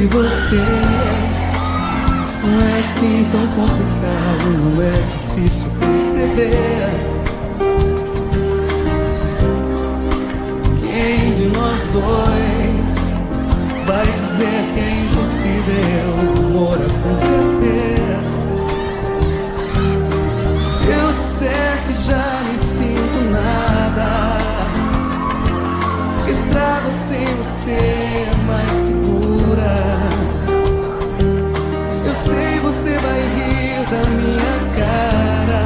de você não é assim tão complicado, não é difícil perceber. Quem de nós dois vai dizer que é impossível o amor acontecer? Se eu disser que já nem sinto nada, estrada sem você é mais segura. Eu sei, você vai rir da minha cara.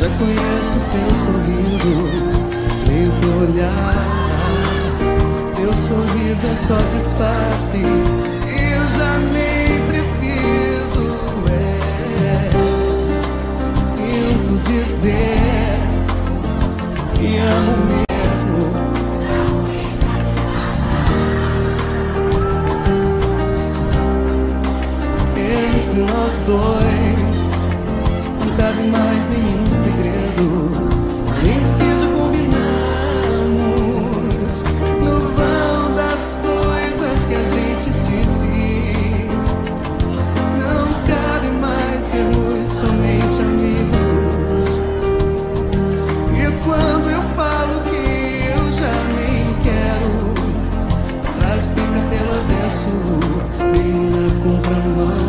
Já conheço teu sorriso, nem teu olhar. Teu sorriso é só disfarce, eu já nem preciso. Sinto dizer que amo mesmo. Dois, não cabe mais nenhum segredo, nem do que já combinamos. No vão das coisas que a gente disse, não cabe mais sermos somente amigos. E quando eu falo que eu já nem quero, a frase fica pelo avesso, menina, compra mão.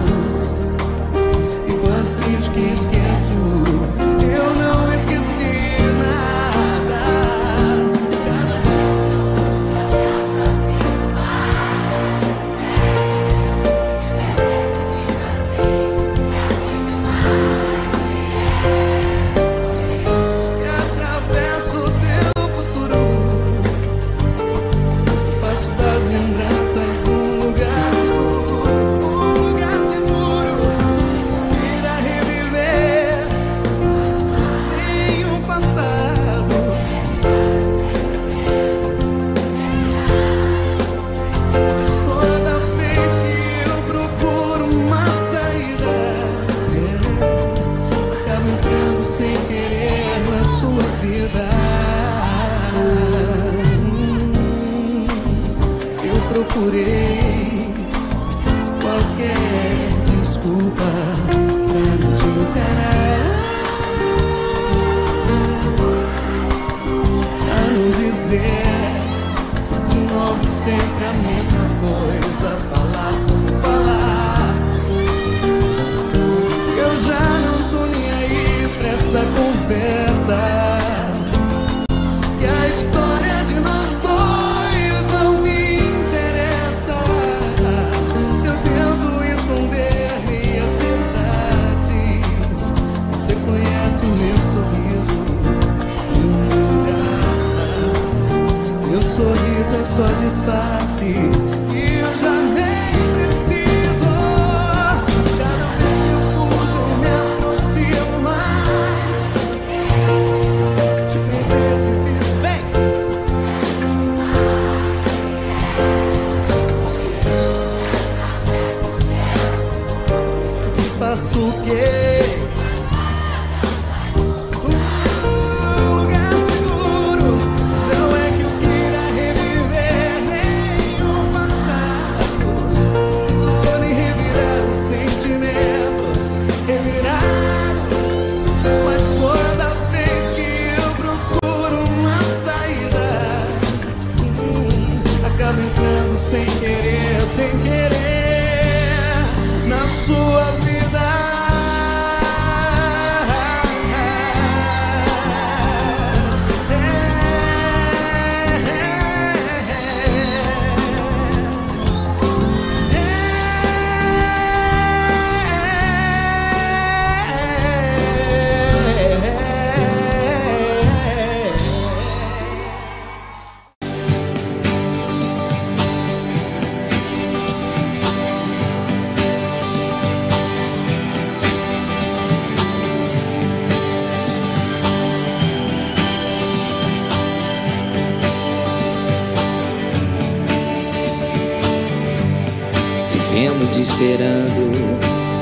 Esperando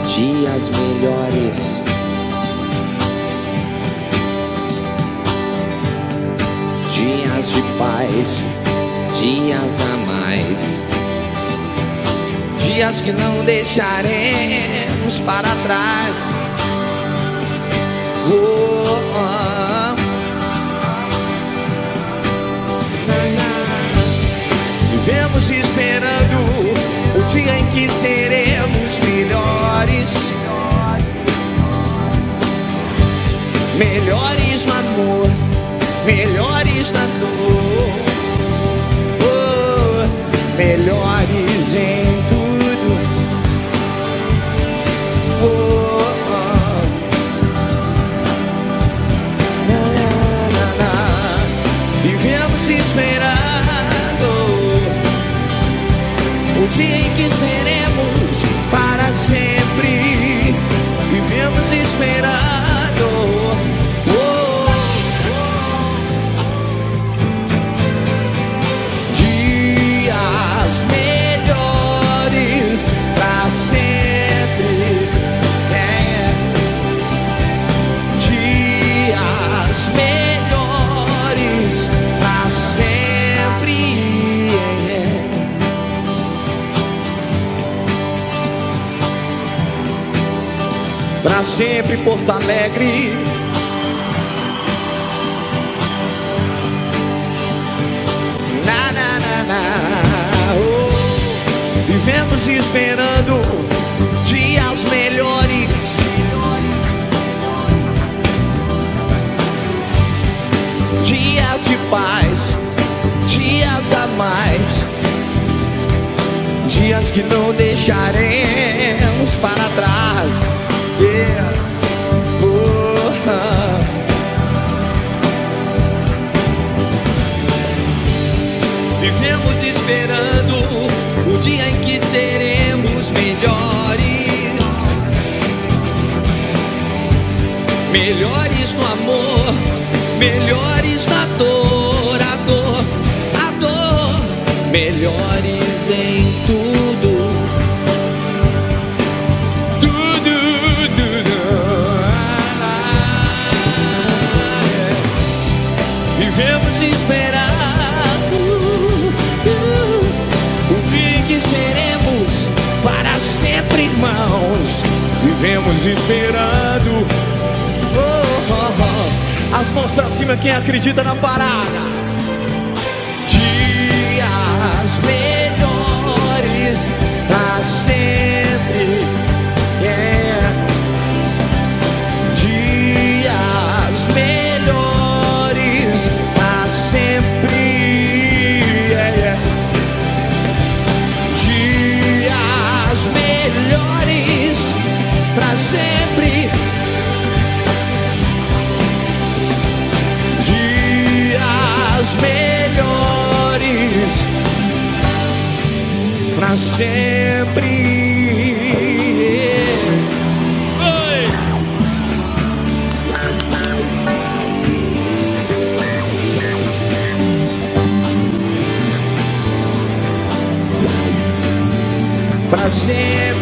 dias melhores, dias de paz, dias a mais. dias que não deixaremos para trás. Vivemos esperando o dia em que seremos melhores, melhores no amor, melhores na dor, melhores em tudo. Vivemos esperando o dia em que seremos para sempre. Vivemos esperando. Pra sempre, Porto Alegre. Na, na, na, na. Oh, vivemos esperando dias melhores, dias de paz, dias a mais, dias que não deixaremos para trás. Yeah. Vivemos esperando o dia em que seremos melhores, melhores no amor, melhores na dor, a dor, a dor, melhores em tudo. Vivemos esperando o dia em que seremos para sempre irmãos. Vivemos esperando. As mãos pra cima quem acredita na parada. Dias melhores pra sempre. Dias melhores. Pra sempre. Dias melhores pra sempre. Oi. Pra sempre.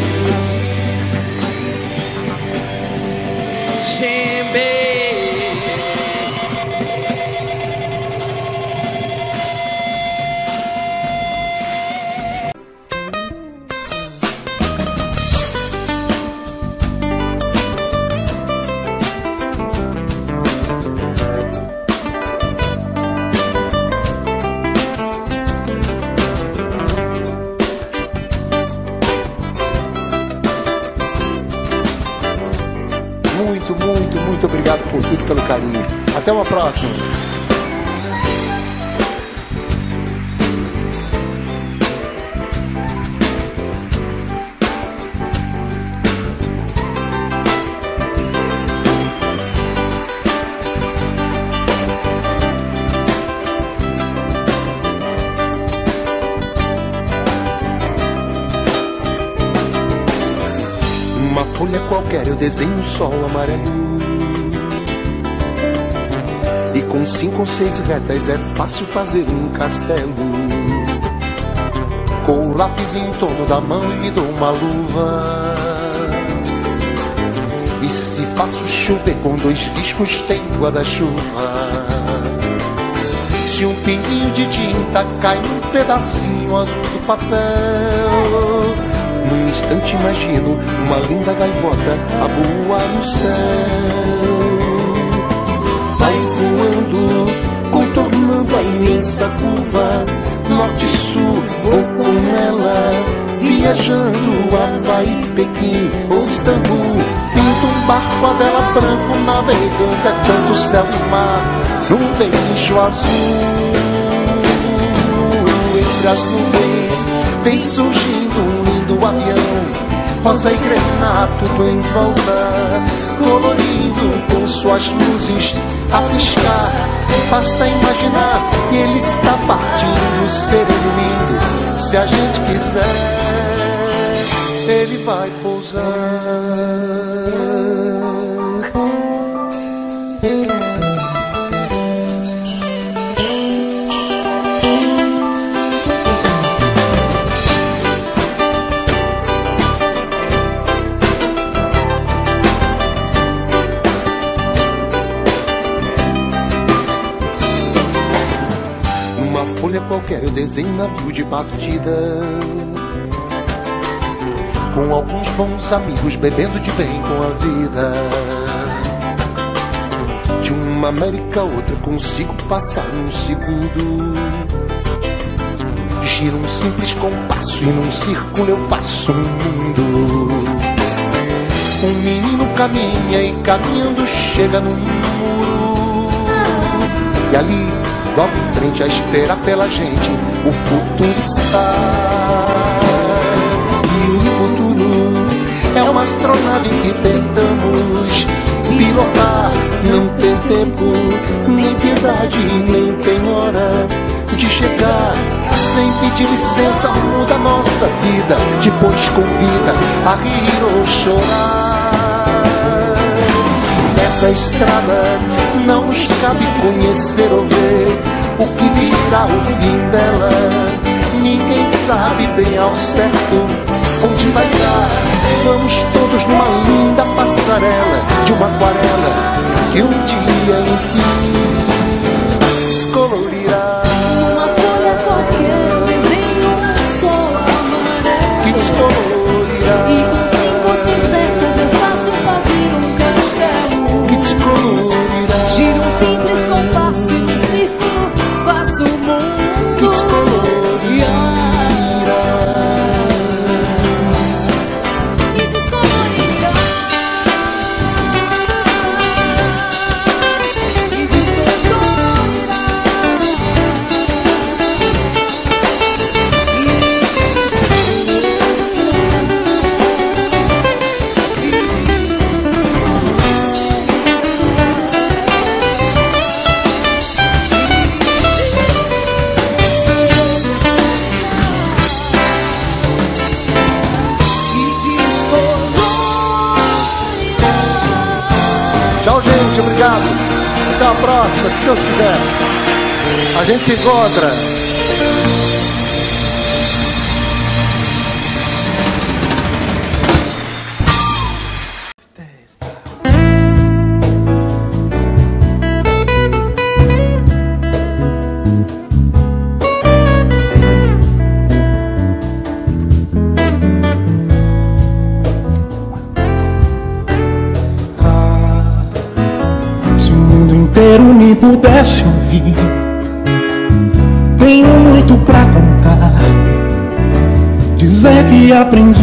Muito obrigado por tudo, pelo carinho. Até uma próxima. Uma folha qualquer eu desenho um sol amarelo, e com 5 ou 6 retas é fácil fazer um castelo. Com o lápis em torno da mão e me dou uma luva, e se faço chover com 2 riscos tem guarda-chuva. Se um pinguinho de tinta cai num pedacinho azul do papel, Num instante imagino uma linda gaivota a voar no céu. Vai voando, contornando a imensa curva, norte e sul, vou com ela, viajando a Havaí, Pequim ou Istambul. Pinto um barco a vela branco, navegando é tanto céu e mar, num beijo azul. Entre as nuvens vem surgindo um lindo avião, rosa e grená, tudo em volta, colorido com suas luzes a piscar. Basta imaginar que ele está partindo, sereno lindo. Se a gente quiser, ele vai pousar. Qualquer eu desenho um navio de partida, com alguns bons amigos bebendo de bem com a vida. De uma América a outra consigo passar num segundo. Giro um simples compasso e num círculo eu faço um mundo. Um menino caminha e caminhando chega num muro, e ali logo em frente a espera pela gente, o futuro está. E o futuro é uma astronave que tentamos pilotar. Não tem tempo, nem piedade, nem tem hora de chegar. Sem pedir licença muda a nossa vida, depois convida a rir ou chorar. Essa estrada não nos cabe conhecer ou ver o que virá o fim dela. Ninguém sabe bem ao certo onde vai dar. Vamos todos numa linda passarela de uma aquarela que um dia enfim descolorirá. Uma folha qualquer desenho um sol amarelo que descolorirá. E com 5 ou 6 letras eu faço fazer um castelo que descolorirá. Giro um simples compasso e num círculo faço o mundo que descolorirá. Que descolorirá. Que obrigado, até a próxima, se Deus quiser. A gente se encontra. Se pudesse ouvir, tenho muito pra contar, dizer que aprendi.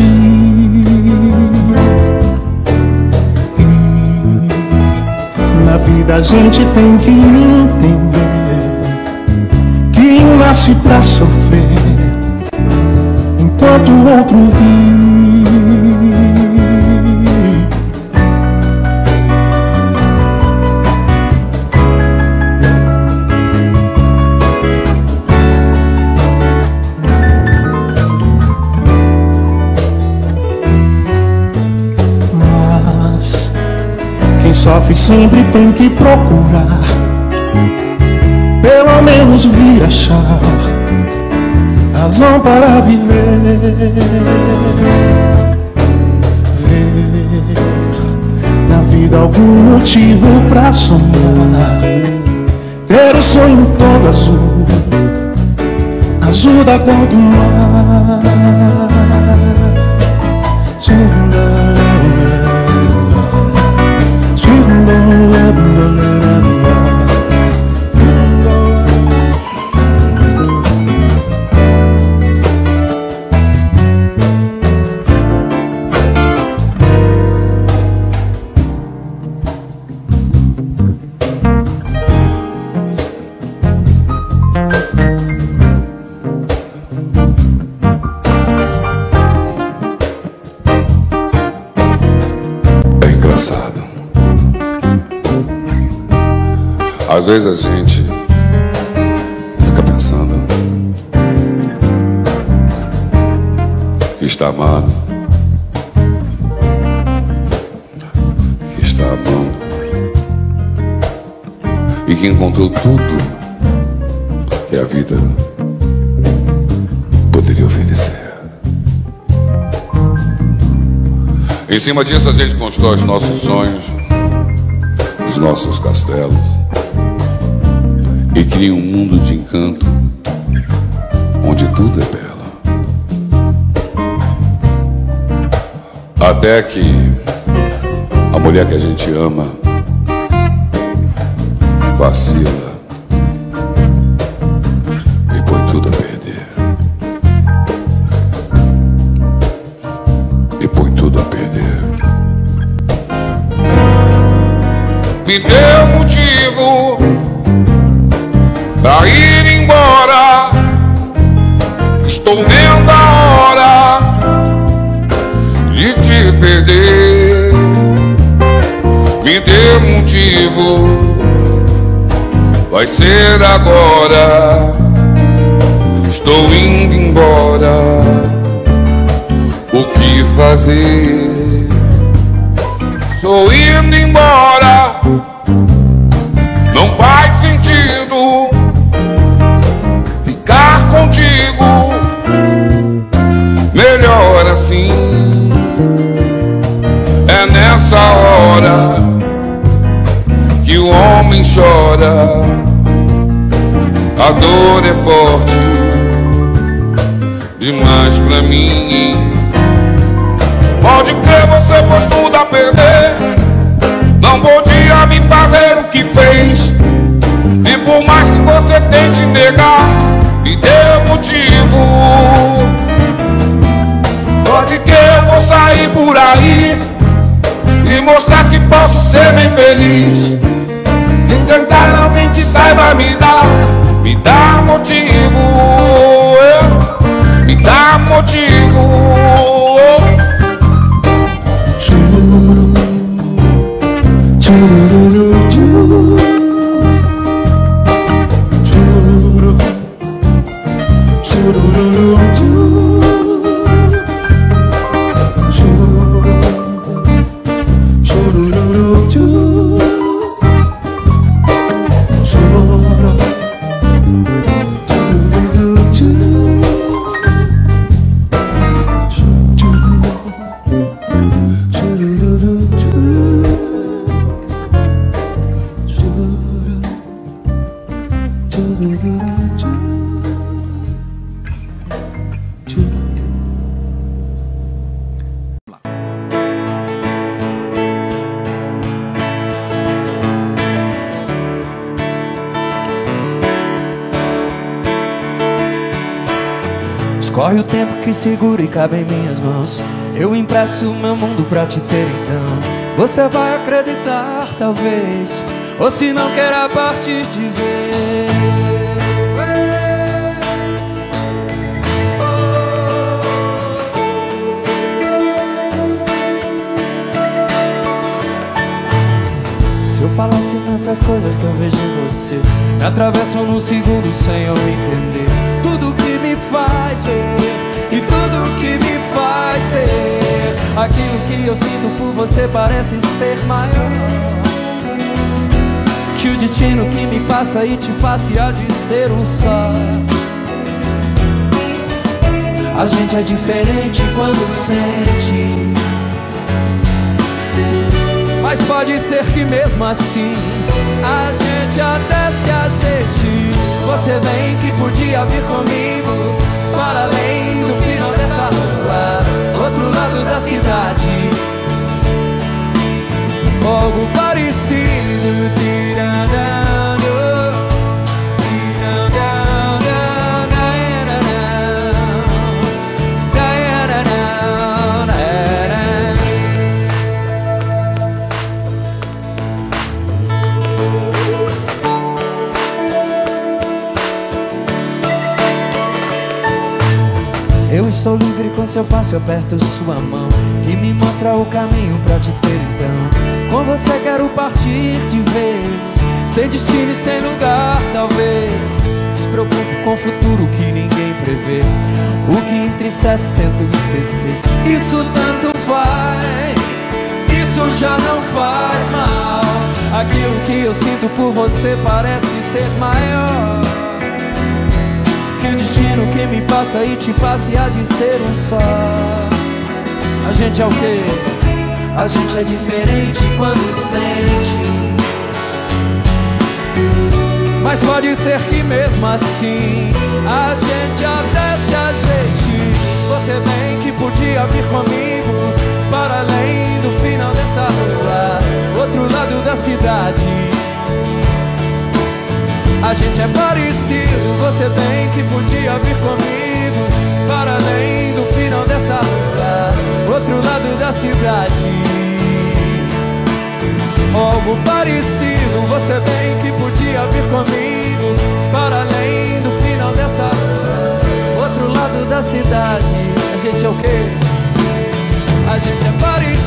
E na vida a gente tem que entender que um nasce pra sofrer enquanto o outro ri. Sofre sempre tem que procurar, pelo menos vir achar razão para viver. Ver na vida algum motivo pra sonhar, ter o sonho todo azul, azul da cor do mar. Às vezes a gente fica pensando que está amado, que está amando e que encontrou tudo que a vida poderia oferecer. Em cima disso a gente constrói os nossos sonhos, os nossos castelos, e cria um mundo de encanto onde tudo é belo. Até que a mulher que a gente ama vacila e põe tudo a perder. E põe tudo a perder. Me deu motivo pra ir embora, estou vendo a hora de te perder. Me dê motivo, vai ser agora, estou indo embora, o que fazer? Estou indo embora, não faz sentido contigo, melhor assim. É nessa hora que o homem chora, a dor é forte demais pra mim. Pode crer, você pôs tudo a perder, não podia me fazer o que fez, e por mais que você tente negar, me dê motivo, pode que eu vou sair por aí e mostrar que posso ser bem feliz. E tentar alguém que saiba me dá motivo, me dá motivo. Corre o tempo que segura e cabe em minhas mãos. Eu empresto meu mundo pra te ter, então você vai acreditar, talvez, ou se não queira partir de vez. Se eu falasse nessas coisas que eu vejo em você, me atravessam num segundo sem eu entender. Tudo que me faz ver e tudo que me faz ter, aquilo que eu sinto por você parece ser maior que o destino que me passa e te passe a dizer um só. A gente é diferente quando sente, mas pode ser que mesmo assim a gente até se ajeite. Você vem que podia vir comigo para além do final dessa rua, outro lado da cidade. algo parecido. Eu estou livre com seu passo, eu aperto sua mão, que me mostra o caminho pra te ter então. Com você quero partir de vez, sem destino e sem lugar talvez. Se preocupo com o futuro que ninguém prevê, o que entristece tento esquecer. Isso tanto faz, isso já não faz mal. Aquilo que eu sinto por você parece ser maior. O destino que me passa e te passe há de ser um só. A gente é o quê? A gente é diferente quando sente, mas pode ser que mesmo assim a gente até se ajeite. Você bem que podia vir comigo para além do final dessa rua, outro lado da cidade. A gente é parecido, você bem que podia vir comigo para além do final dessa rua, outro lado da cidade. Algo parecido, você bem que podia vir comigo para além do final dessa rua, outro lado da cidade. A gente é o quê? A gente é parecido.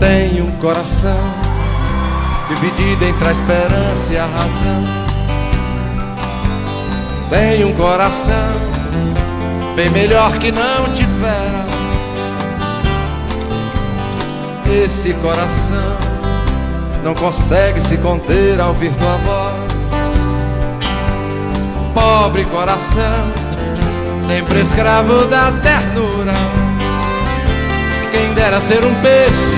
Tenho um coração dividido entre a esperança e a razão. Tenho um coração bem melhor que não tivera. Esse coração não consegue se conter ao ouvir tua voz. Pobre coração, sempre escravo da ternura. Quem dera ser um peixe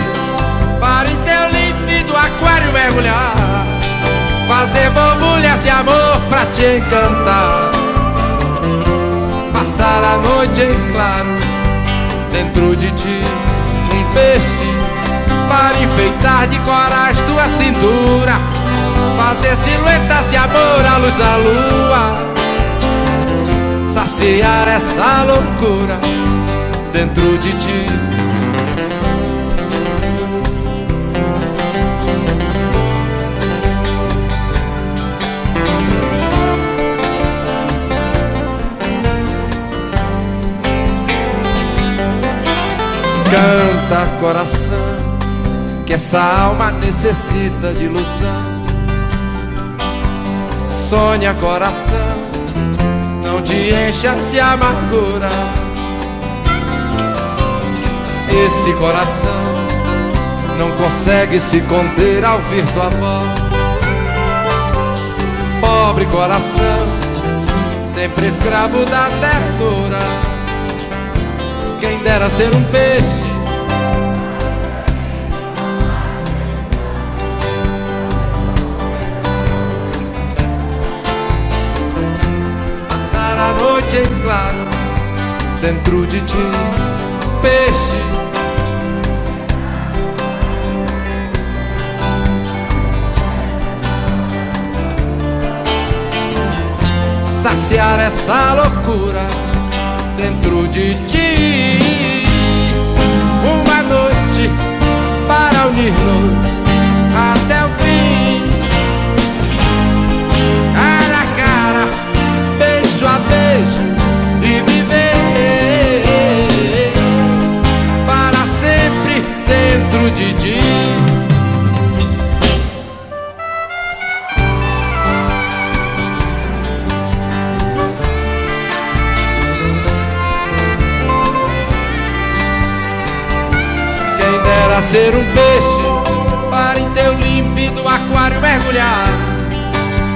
para em teu límpido aquário mergulhar, fazer borbulhas de amor pra te encantar, passar a noite em claro dentro de ti. Um peixe para enfeitar de corais tua cintura, fazer silhuetas de amor à luz da lua, saciar essa loucura dentro de ti. Canta, coração, que essa alma necessita de ilusão. Sonha, coração, não te enchas de amargura. Esse coração não consegue se conter ao ouvir tua voz. Pobre coração, sempre escravo da ternura. Quem dera ser um peixe passar a noite em claro dentro de ti, peixe saciar essa loucura dentro de ti. Uma noite para unir-nos até o fim, cara a cara, beijo a beijo, e viver para sempre dentro de ti. Ser um peixe para em teu límpido aquário mergulhar,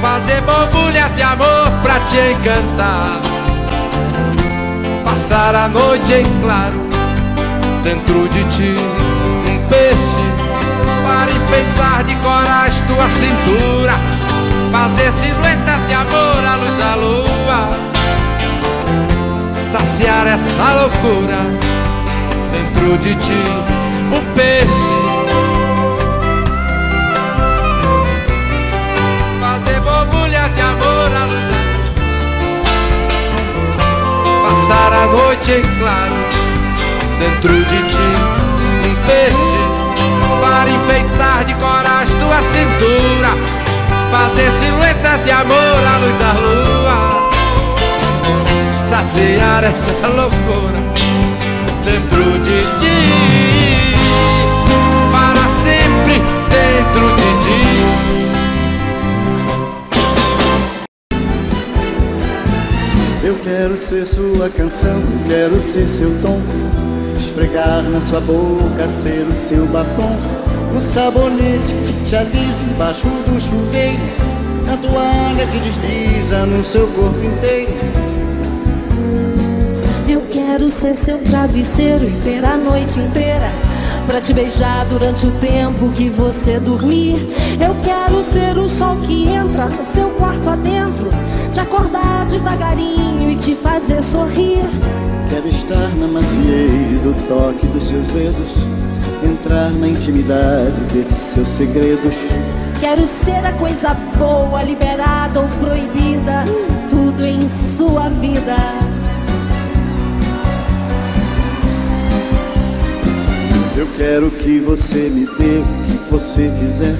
fazer borbulhas de amor pra te encantar, passar a noite em claro dentro de ti, um peixe para enfeitar de coragem tua cintura, fazer silhuetas de amor à luz da lua, saciar essa loucura dentro de ti, um peixe. Passar a noite em claro dentro de ti, um peixe para enfeitar de coragem tua cintura, fazer silhuetas de amor à luz da lua, saciar essa loucura dentro de ti, para sempre dentro de ti. Eu quero ser sua canção, quero ser seu tom, esfregar na sua boca, ser o seu batom, um sabonete que te alisa embaixo do chuveiro, a toalha que desliza no seu corpo inteiro. Eu quero ser seu travesseiro e ter a noite inteira pra te beijar durante o tempo que você dormir. Eu quero ser o sol que entra no seu quarto adentro, te acordar devagarinho e te fazer sorrir. Quero estar na maciez do toque dos seus dedos, entrar na intimidade desses seus segredos. Quero ser a coisa boa, liberada ou proibida, tudo em sua vida. Eu quero que você me dê o que você quiser,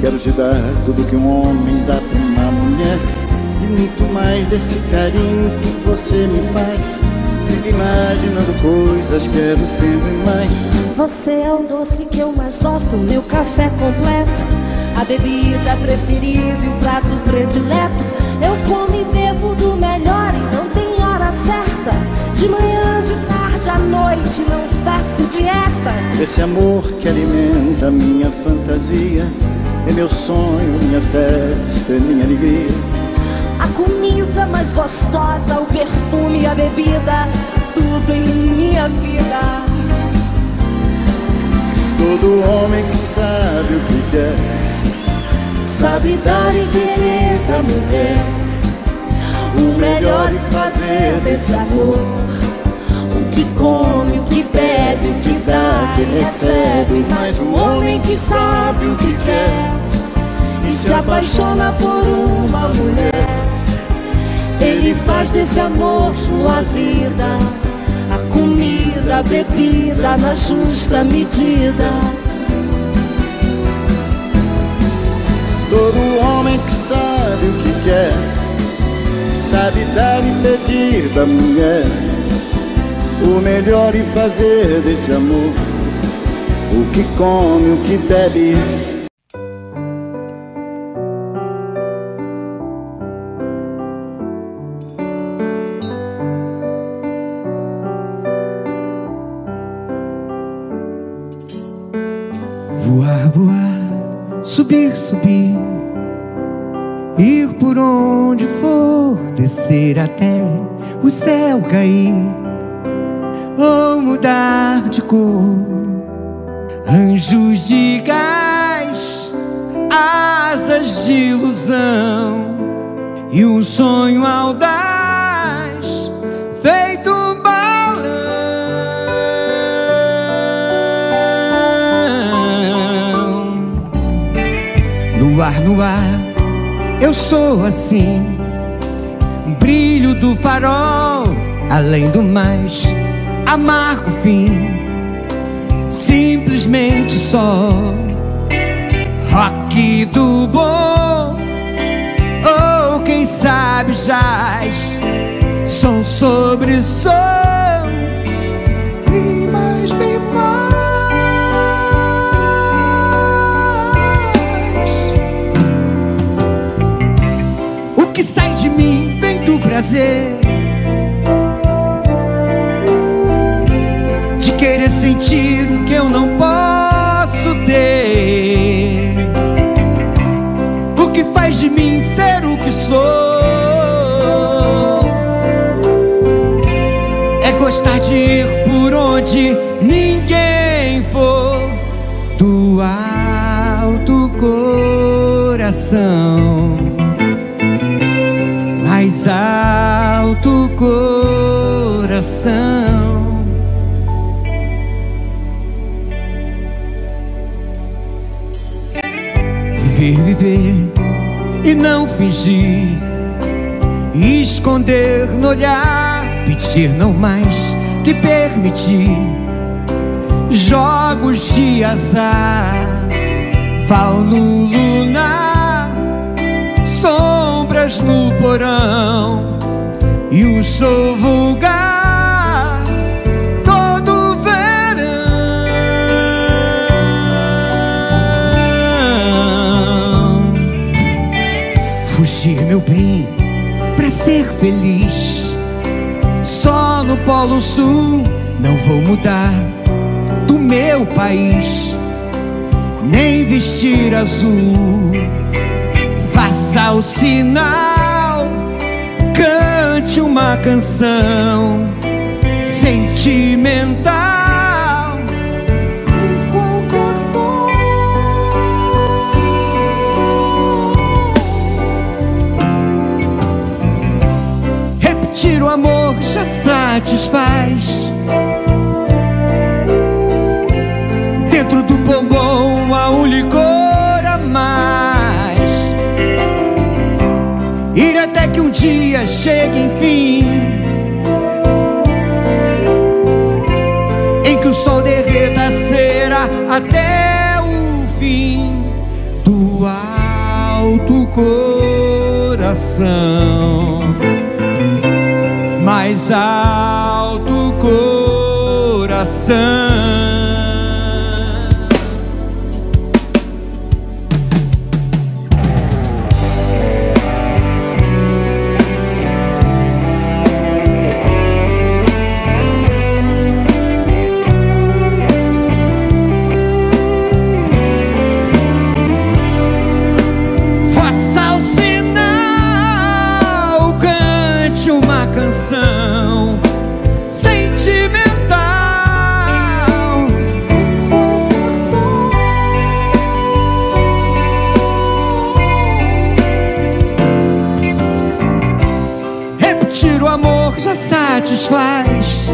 quero te dar tudo que um homem dá pra uma mulher, e muito mais desse carinho que você me faz. Fico imaginando coisas, quero sempre mais. Você é o doce que eu mais gosto, o meu café completo, a bebida preferida e o prato predileto. Eu como e bebo do melhor e não tem hora certa, de manhã, de tarde, à noite, não faço dieta. Esse amor que alimenta a minha fantasia é meu sonho, minha festa, é minha alegria. A comida mais gostosa, o perfume, a bebida, tudo em minha vida. Todo homem que sabe o que quer, sabe dar e querer pra mulher, o melhor e fazer desse amor, o que come, o que bebe, o que dá, o que recebe. Mas um homem que sabe o que quer e se apaixona por uma mulher, ele faz desse amor sua vida, a comida, a bebida, na justa medida. Todo homem que sabe o que quer, sabe dar e pedir da mulher, o melhor e fazer desse amor, o que come, o que bebe. Subir, subir, ir por onde for, descer até o céu cair, ou mudar de cor. Anjos de gás, asas de ilusão, e um sonho audaz feito um balão. No ar, eu sou assim, brilho do farol, além do mais, amargo fim, simplesmente só, rock do bom, ou quem sabe jazz, som sobre som, bem mais que sai de mim, vem do prazer de querer sentir o que eu não posso ter. sou. É gostar de ir por onde ninguém for, do alto coração, mais alto coração. Viver e não fingir, esconder no olhar, pedir não mais que permitir, jogos de azar, fauno lunar, sombras no porão e o sol vulgar. Fugir, meu bem, pra ser feliz, só no Polo Sul. Não vou mudar do meu país, nem vestir azul. Faça o sinal, cante uma canção sentimental. Tira o amor, já satisfaz. Dentro do bombom há um licor a mais. Ir até que um dia chegue, enfim, em que o sol derreta a cera até o fim do alto coração, mais alto coração. Faça o sinal, cante uma canção sentimental. Repetir o amor já satisfaz.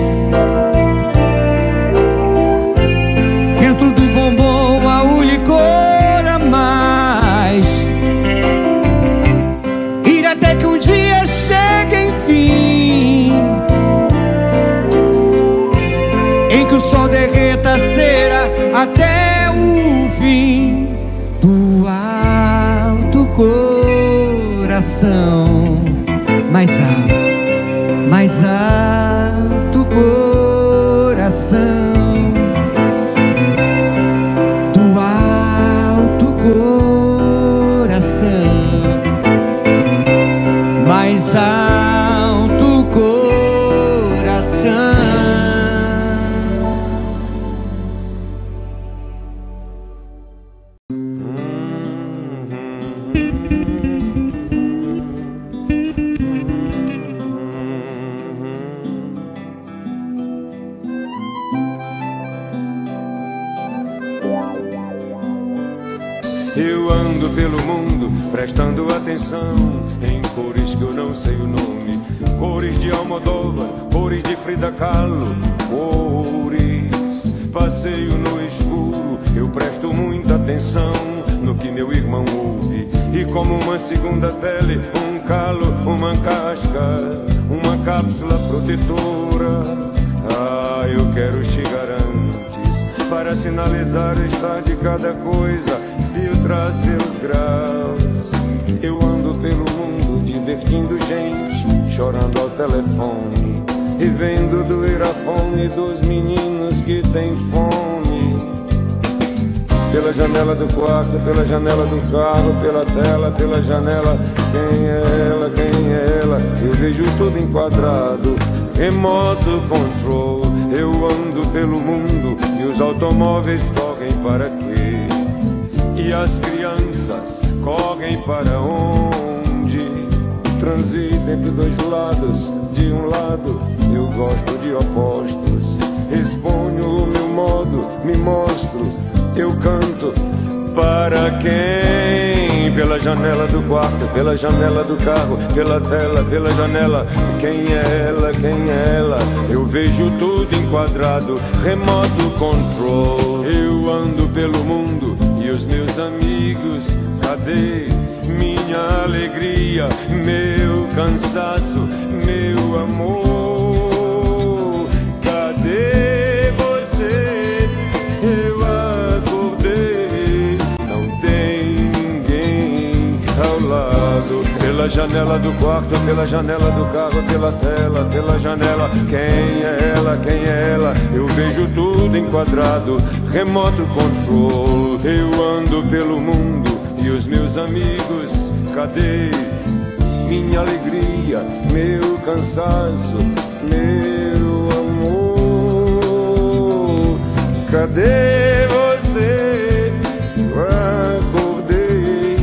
Dentro do bombom há um licor a mais. Ir até que um dia chegue, enfim, que o sol derreta a cera até o fim do alto coração, mais alto coração, do alto coração, mais alto coração. Eu ando pelo mundo prestando atenção em cores que eu não sei o nome, cores de Almodóvar, cores de Frida Kahlo, cores. Passeio no escuro, eu presto muita atenção no que meu irmão ouve, e como uma segunda pele, um calo, uma casca, uma cápsula protetora. Ah, eu quero chegar antes para sinalizar o estar de cada coisa, filtrar seus graus. Eu ando pelo mundo divertindo gente, chorando ao telefone e vendo doer a fome dos meninos que têm fome. Pela janela do quarto, pela janela do carro, pela tela, pela janela, quem é ela, quem é ela? Eu vejo tudo enquadrado, remoto control. Eu ando pelo mundo e os automóveis correm para quê? E as crianças correm para onde? Transi entre dois lados, de um lado eu gosto de opostos. Exponho o meu modo, me mostro, eu canto. Para quem? Pela janela do quarto, pela janela do carro, pela tela, pela janela. Quem é ela, quem é ela? Eu vejo tudo enquadrado, remoto control. Eu ando pelo mundo e os meus amigos, cadê? Minha alegria, meu cansaço, meu amor, cadê você? Eu acordei, não tem ninguém ao lado. Pela janela do quarto, pela janela do carro, pela tela, pela janela. Quem é ela, quem é ela? Eu vejo tudo enquadrado, remoto control. Eu ando pelo mundo e os meus amigos, cadê? Minha alegria, meu cansaço, meu amor, cadê você? Acordei,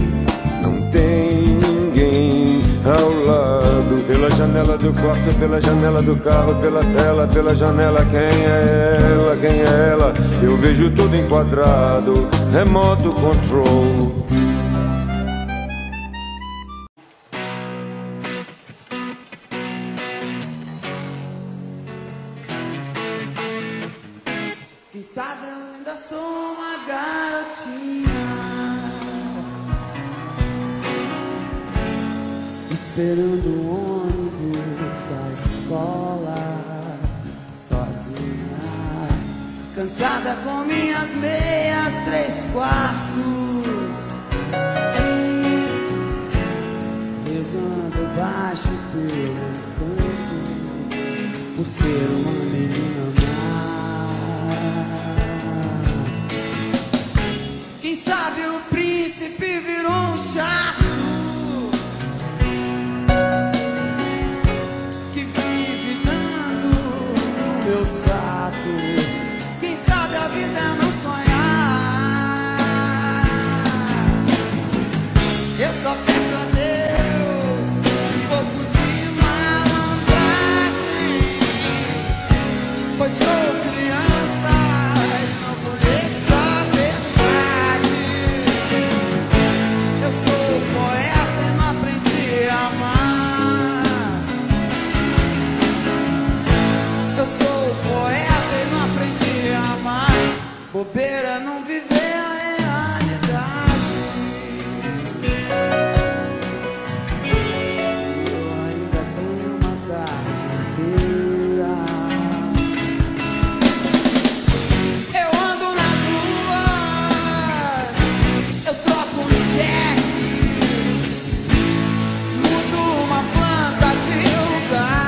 não tem ninguém ao lado. Pela janela do quarto, pela janela do carro, pela tela, pela janela. Quem é ela, quem é ela? Eu vejo tudo enquadrado, remoto control. Esperando o ônibus da escola, sozinha, cansada com minhas meias, 3/4, rezando baixo pelos cantos, por ser uma menina má. Quem sabe o príncipe virou um chato saco. Quem sabe a vida é não sonhar. Eu só peço a Deus um pouco de malandragem, pois sou criança e não conheço a verdade. Eu sou poeta e não aprendi a amar. Eu sou poeta e não aprendi a amar. Bobeira não viver a realidade. Eu ainda tenho uma tarde inteira. Eu ando na rua, eu troco um cheque, mudo uma planta de lugar.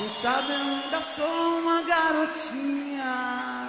Não sabe, eu ainda sou uma garotinha.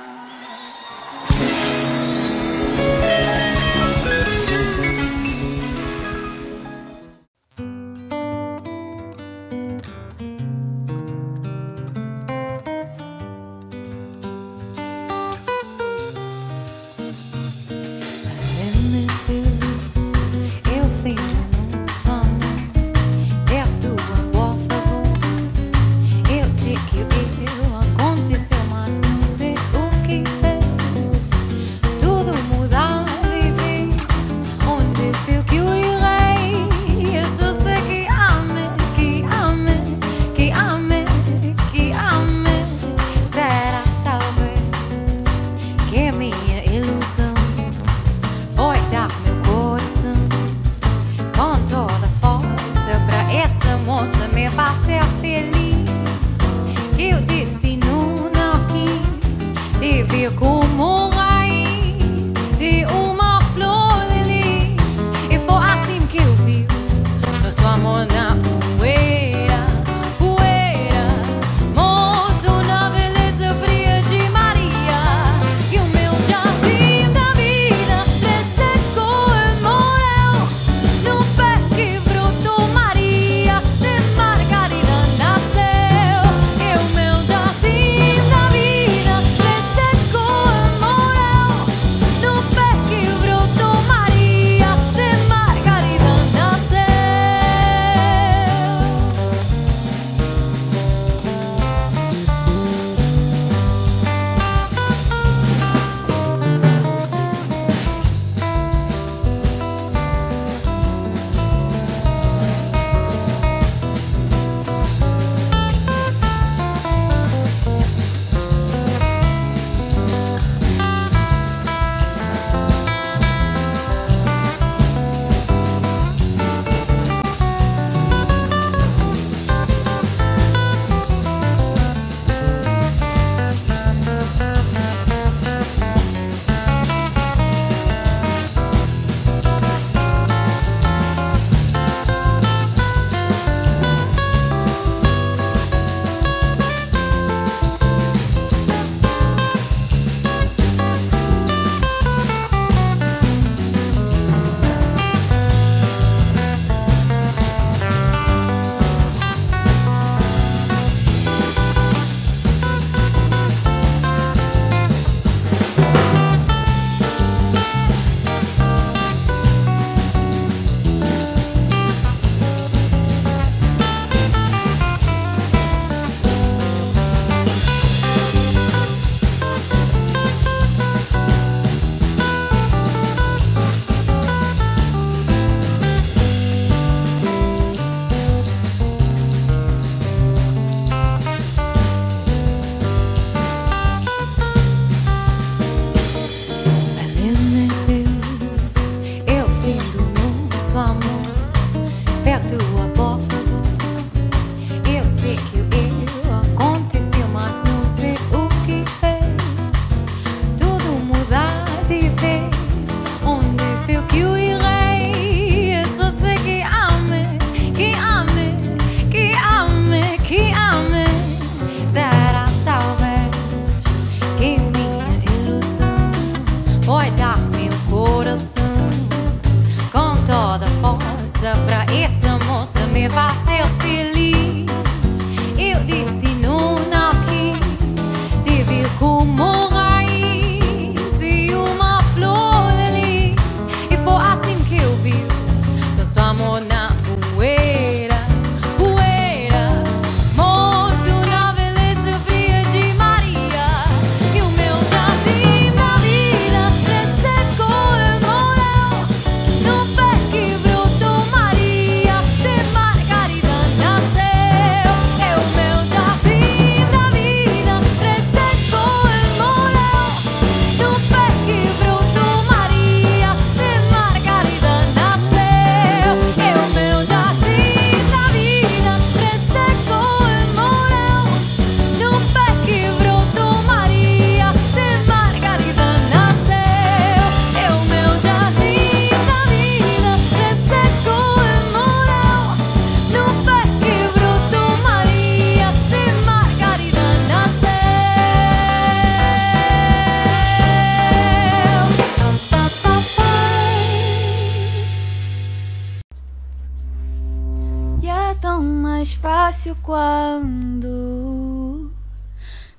tão mais fácil quando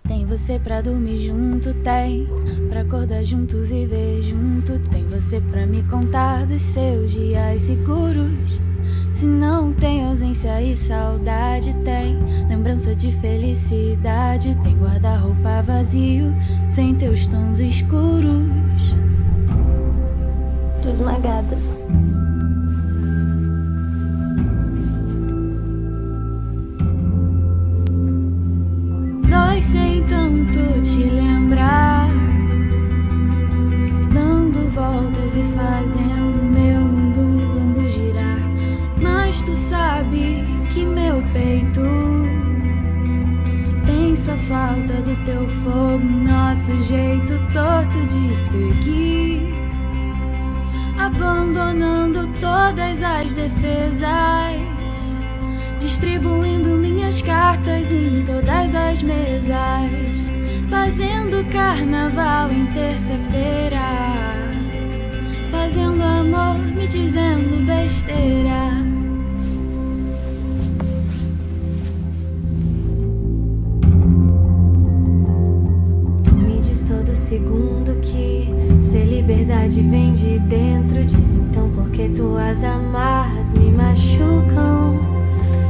tem você pra dormir junto, tem pra acordar junto, viver junto, tem você pra me contar dos seus dias seguros. Se não tem ausência e saudade, tem lembrança de felicidade, tem guarda-roupa vazio sem teus tons escuros. Tô esmagada. Dói sem tanto te lembrar, dando voltas e fazendo meu mundo bambu girar. Mas tu sabe que meu peito tem só falta do teu fogo, nosso jeito torto de seguir, abandonando todas as defesas, distribuindo minhas cartas em todas as mesas, fazendo carnaval em terça-feira, fazendo amor, me dizendo besteira. Tu me diz todo segundo que ser liberdade vem de dentro. Diz então porque tuas amarras me machucam.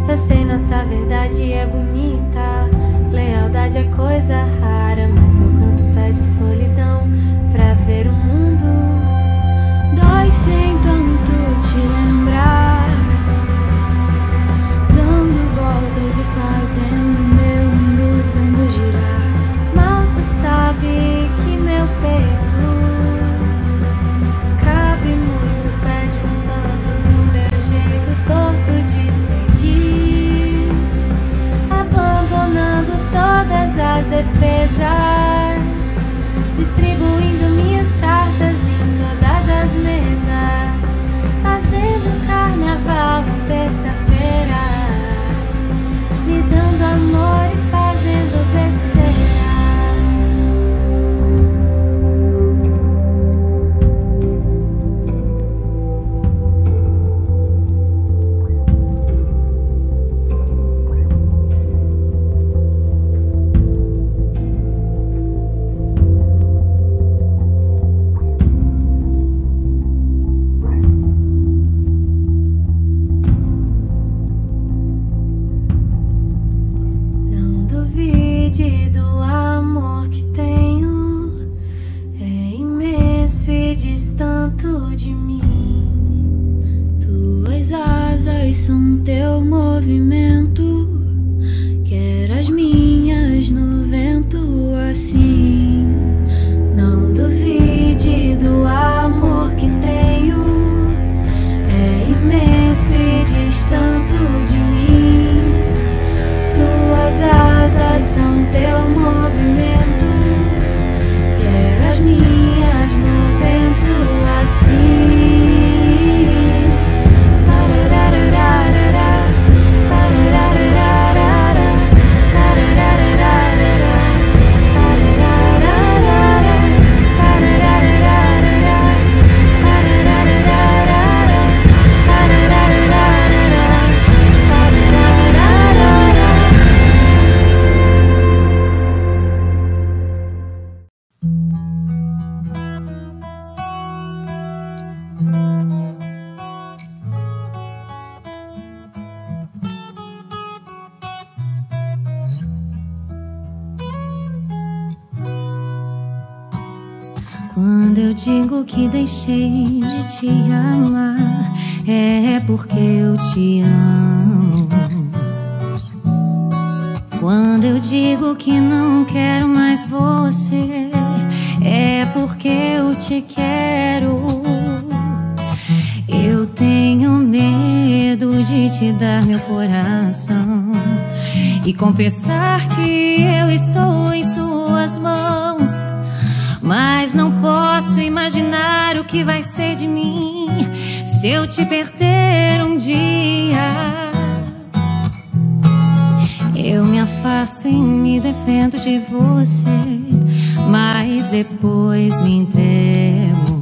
Eu sei, nossa verdade é bonita, lealdade é coisa rara, mas meu canto pede solidão pra ver o mundo. Dói sem tanto te lembrar, dando voltas e fazendo meu mundo bambu girar. Mal tu sabe que meu peito cabe muito, pede um tanto do meu jeito torto de ser, abandonando todas as defesas, distribuindo minhas cartas em todas as mesas, fazendo carnaval na terça-feira, me dando amor e fazendo que deixei de te amar, é porque eu te amo. Quando eu digo que não quero mais você, é porque eu te quero. Eu tenho medo de te dar meu coração e confessar que eu estou em suas mãos, mas não posso imaginar o que vai ser de mim se eu te perder um dia. Eu me afasto e me defendo de você, mas depois me entrego.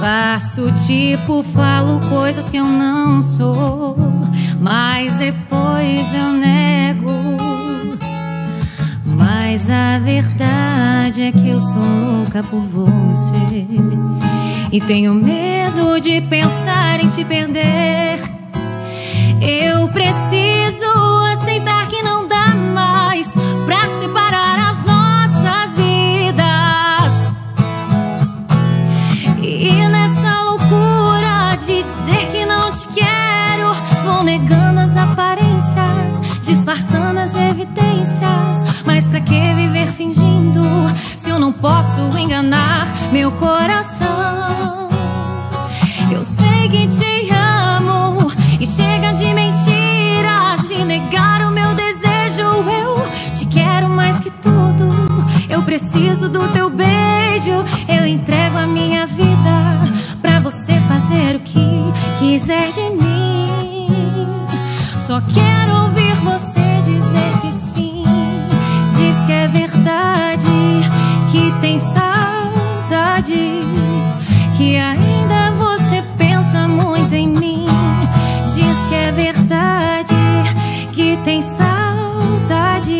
Faço tipo, falo coisas que eu não sou, mas depois eu nego. Mas a verdade é que eu sou louca por você e tenho medo de pensar em te perder. Eu preciso aceitar que não dá mais pra separar as nossas vidas. E nessa loucura de dizer que não te quero, vou negando as aparências, disfarçando as evidências. Mas pra que viver fingindo se eu não posso enganar meu coração? Eu sei que te amo e chega de mentiras, de negar o meu desejo. Eu te quero mais que tudo, eu preciso do teu beijo. Eu entrego a minha vida pra você fazer o que quiser de mim. Só quero ouvir você dizer que sim. Diz que é verdade, que tem saudade, que ainda você pensa muito em mim. Diz que é verdade, que tem saudade,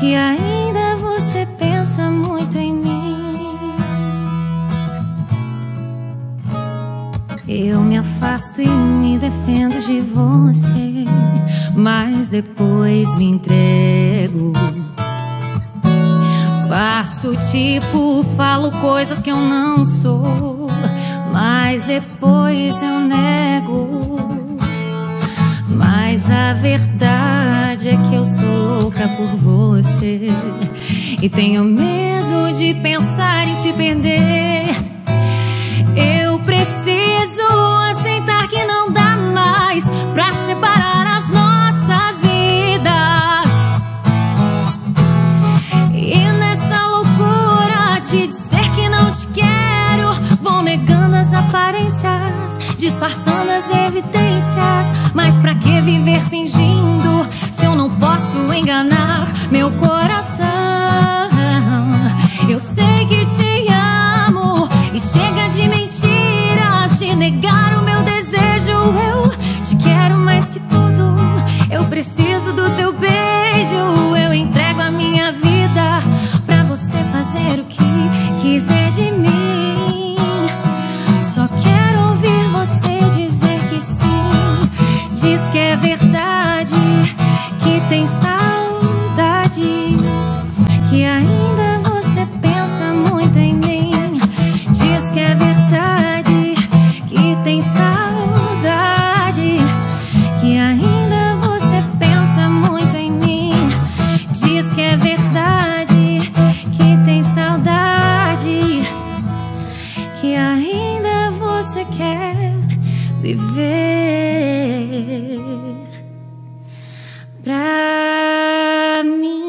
que ainda você pensa muito em mim. Eu me afasto e me defendo de você, mas depois me entrego. Faço tipo, falo coisas que eu não sou, mas depois eu nego. Mas a verdade é que eu sou louca por você e tenho medo de pensar em te perder. Eu preciso aceitar que não dá mais pra separar as nossas vidas. E nessa loucura de dizer que não te quero, vou negando as aparências, disfarçando as evidências. Mas pra que viver fingindo se eu não posso enganar meu coração? Eu sei que te amo e chega de mentiras, de negar o meu desejo. Eu te quero mais que tudo, eu preciso do teu beijo. Eu entrego a minha vida pra você fazer o que quiser de mim. Diz que é verdade, que tem saudade, que ainda você pensa muito em mim. Diz que é verdade, que tem saudade, que ainda você pensa muito em mim. Diz que é verdade, que tem saudade, que ainda você quer viver pra mim.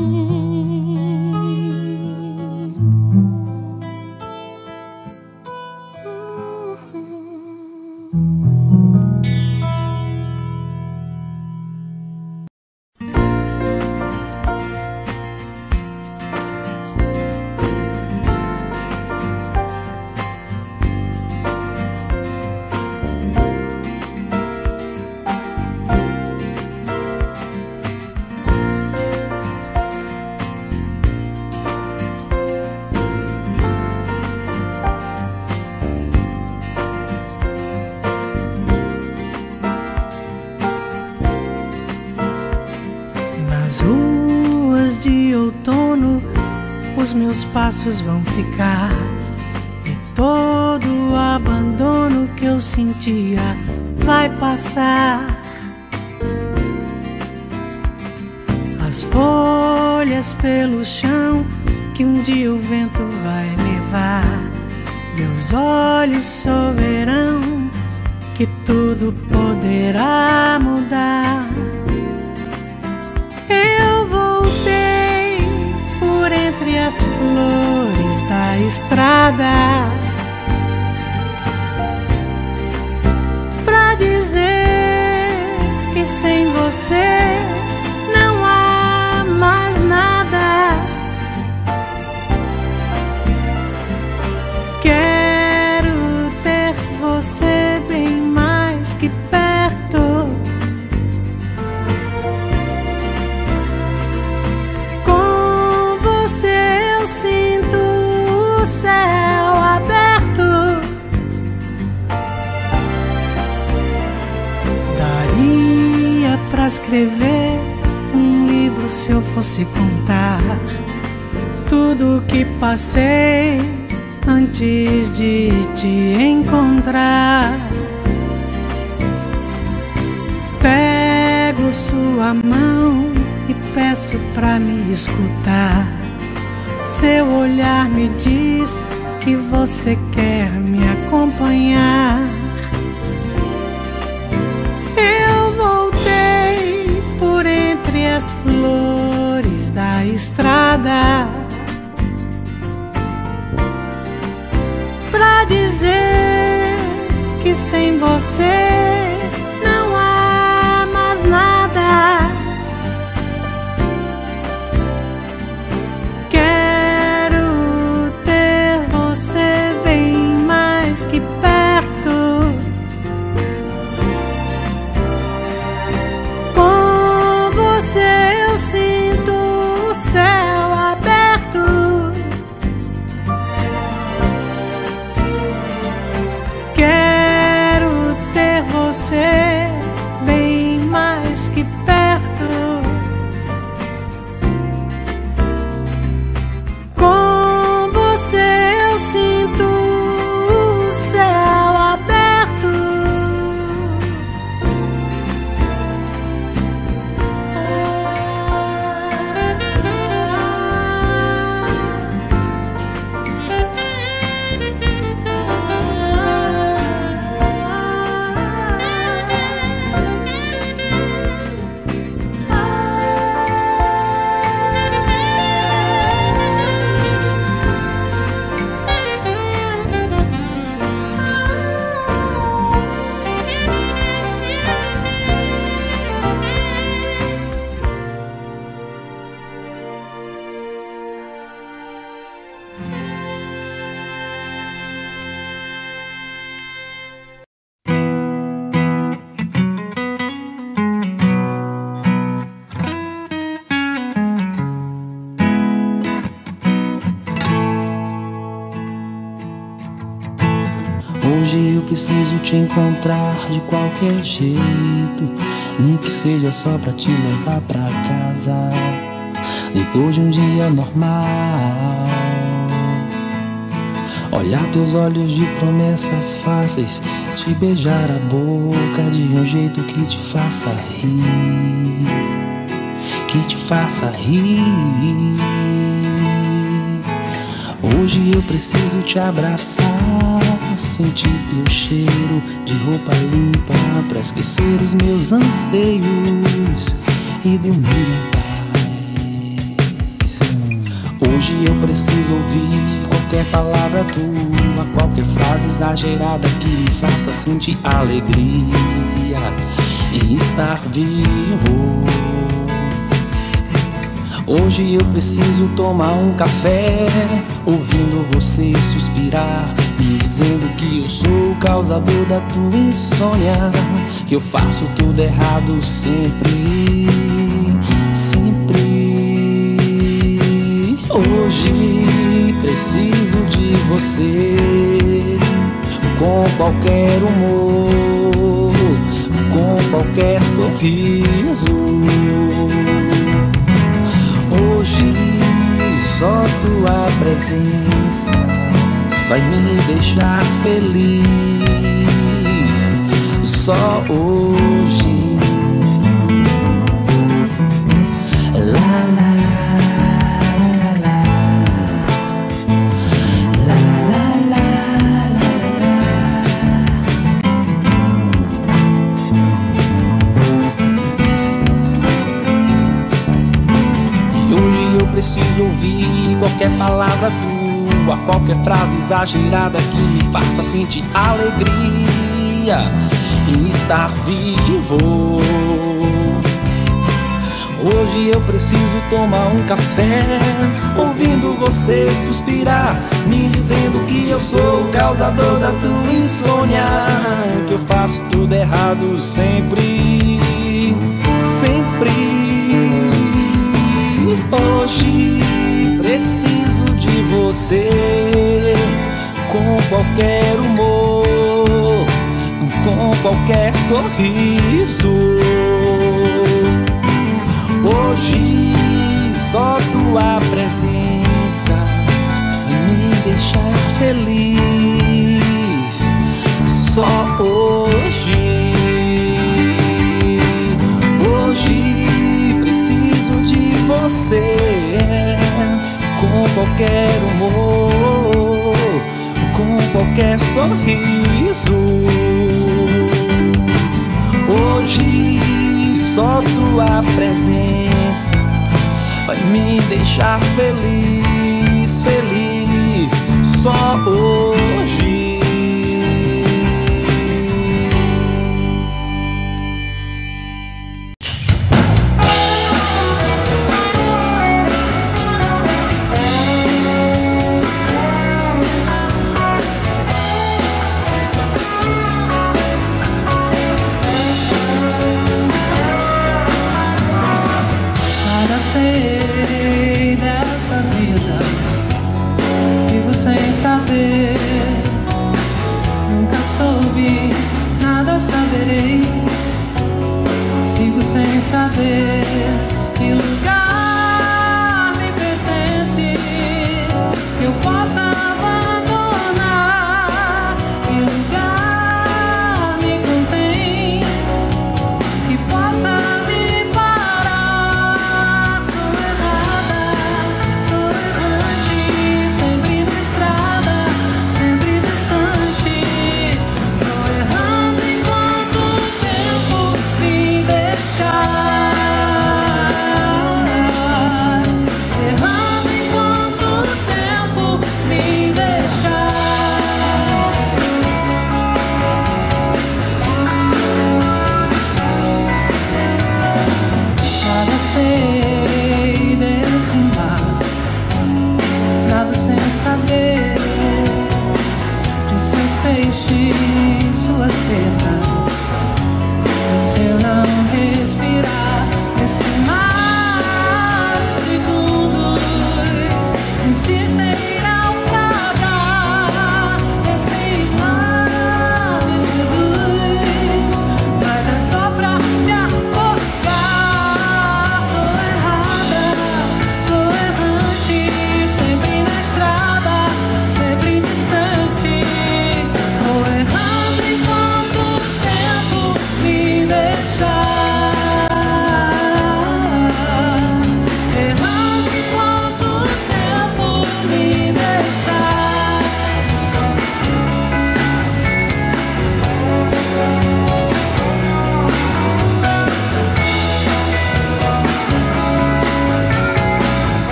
Meus passos vão ficar e todo o abandono que eu sentia vai passar. As folhas pelo chão que um dia o vento vai levar, meus olhos só verão que tudo poderá mudar. Eu voltei entre as flores da estrada pra dizer que sem você não há mais nada. Quero pra escrever um livro se eu fosse contar tudo que passei antes de te encontrar. Pego sua mão e peço pra me escutar. Seu olhar me diz que você quer me acompanhar. Eu voltei por entre as flores da estrada pra dizer que sem você não há mais nada. Quero ter você bem mais que perto, com você eu sinto o céu aberto. Você bem mais que perto, com você eu sinto o céu aberto. Hoje eu preciso te encontrar de qualquer jeito, nem que seja só pra te levar pra casa depois de um dia normal. Olhar teus olhos de promessas fáceis, te beijar a boca de um jeito que te faça rir, que te faça rir. Hoje eu preciso te abraçar, sentir teu cheiro de roupa limpa pra esquecer os meus anseios e dormir em paz. Hoje eu preciso ouvir qualquer palavra tua, qualquer frase exagerada que me faça sentir alegria e estar vivo. Hoje eu preciso tomar um café, ouvindo você suspirar, me dizendo que eu sou o causador da tua insônia, que eu faço tudo errado sempre, sempre. Hoje preciso de você, com qualquer humor, com qualquer sorriso. Só tua presença vai me deixar feliz, só hoje. Lá, lá. Preciso ouvir qualquer palavra tua, qualquer frase exagerada que me faça sentir alegria e estar vivo. Hoje eu preciso tomar um café, ouvindo você suspirar, me dizendo que eu sou o causador da tua insônia, que eu faço tudo errado sempre, sempre. Hoje preciso de você, com qualquer humor, com qualquer sorriso. Hoje só tua presença me deixa feliz. Só hoje, hoje preciso de você, com qualquer humor, com qualquer sorriso. Hoje só tua presença vai me deixar feliz, feliz. Só hoje. Nunca soube, nada saberei. Sigo sem saber que lugar me pertence, que eu possa abandonar, que lugar me contém, que possa me parar. Sou errada, sou errante, sempre na estrada,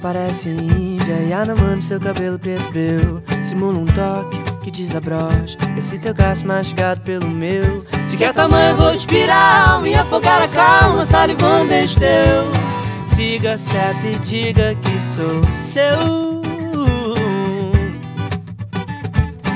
parece índia e Yanomami, seu cabelo preto breu simula um toque que desabrocha. Esse teu caso mastigado pelo meu, se quer tamanho vou te inspirar, me afogar a calma, salivando beijo teu. Siga certo e diga que sou seu.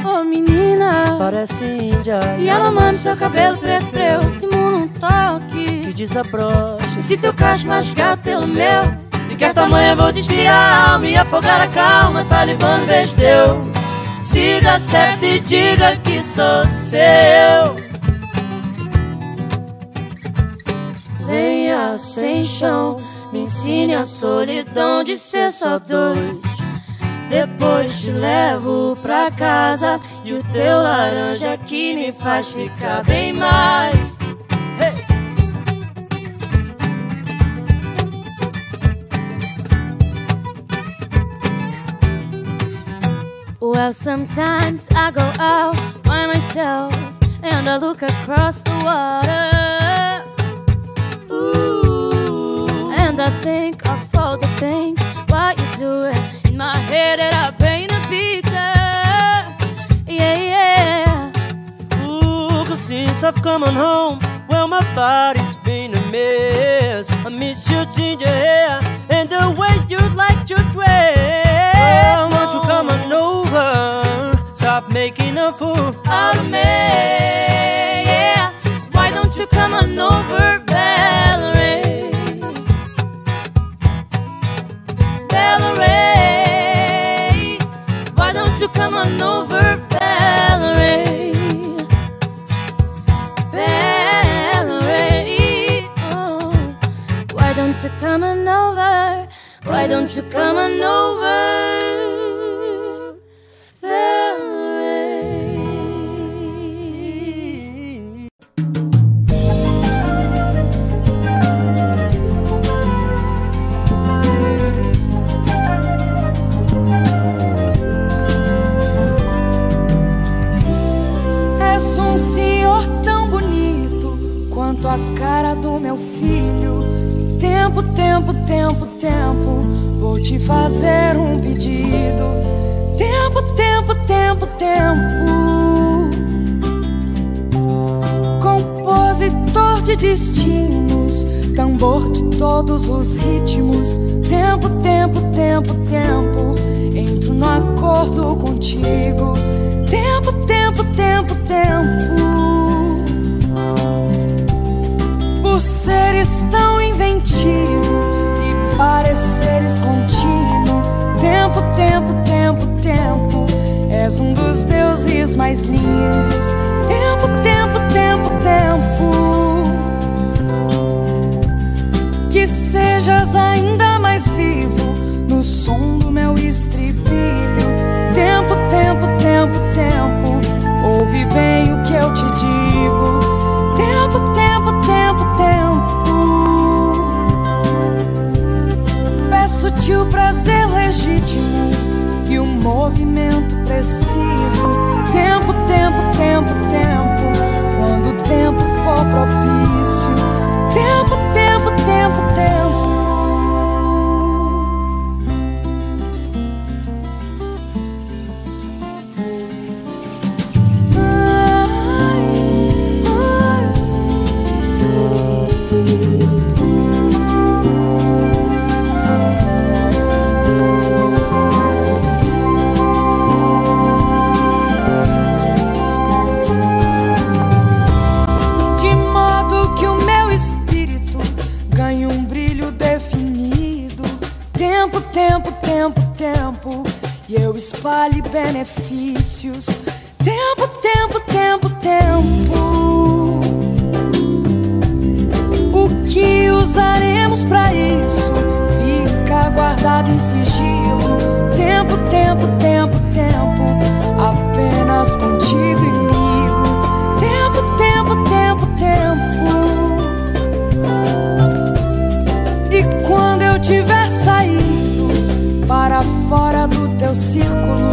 Oh menina, parece índia e Yanomami, seu cabelo preto breu simula um toque que desabrocha. Esse teu caso mastigado pelo meu, se quer tamanho eu vou te inspirar, me afogar a calma, salivando beijo teu. Siga certo e diga que sou seu. Venha sem chão, me ensine a solidão de ser só dois. Depois te levo pra casa e o teu laranja que me faz ficar bem mais. love. Sometimes I go out by myself and I look across the water. Ooh. And I think of all the things what you're doing. In my head that I paint a picture. Yeah, yeah. Ooh, 'cause since I've come on home, well, my body's been a mess. I miss your ginger hair and the way you like your dress. Oh, won't you come on over? Stop making a fool out of me. Yeah, why don't you come on over, Valerie? Valerie, why don't you come on over, Valerie? Why don't you come on over? Why don't you come on over, Valerie? És um senhor tão bonito quanto a cara do meu filho. Tempo, tempo, tempo, tempo, vou te fazer um pedido. Tempo, tempo, tempo, tempo. Compositor de destinos, tambor de todos os ritmos. Tempo, tempo, tempo, tempo, entro no acordo contigo. Tempo, tempo, tempo, tempo. Por seres tão inventivo e pareceres contínuo. Tempo, tempo, tempo, tempo, és um dos deuses mais lindos. Tempo, tempo, tempo, tempo. Que sejas ainda mais vivo no som do meu estribilho. Tempo, tempo, tempo, tempo, ouve bem o que eu te digo. Tempo, tempo, tempo, tempo. Peço-te o prazer legítimo e o movimento preciso. Tempo, tempo, tempo, tempo, quando o tempo for propício. Tempo, tempo, tempo, tempo. Tempo, tempo, tempo, e eu espalhe benefícios. Tempo, tempo, tempo, tempo. O que usaremos pra isso fica guardado em sigilo. Tempo, tempo, tempo, tempo, apenas contigo e comigo. Tempo, tempo, tempo, tempo. E quando eu tiver saído para fora do teu círculo,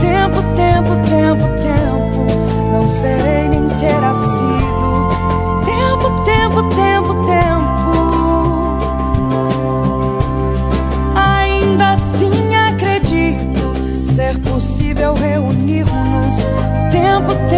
tempo, tempo, tempo, tempo, não serei nem terá sido. Tempo, tempo, tempo, tempo. Ainda assim acredito ser possível reunir-nos. Tempo, tempo.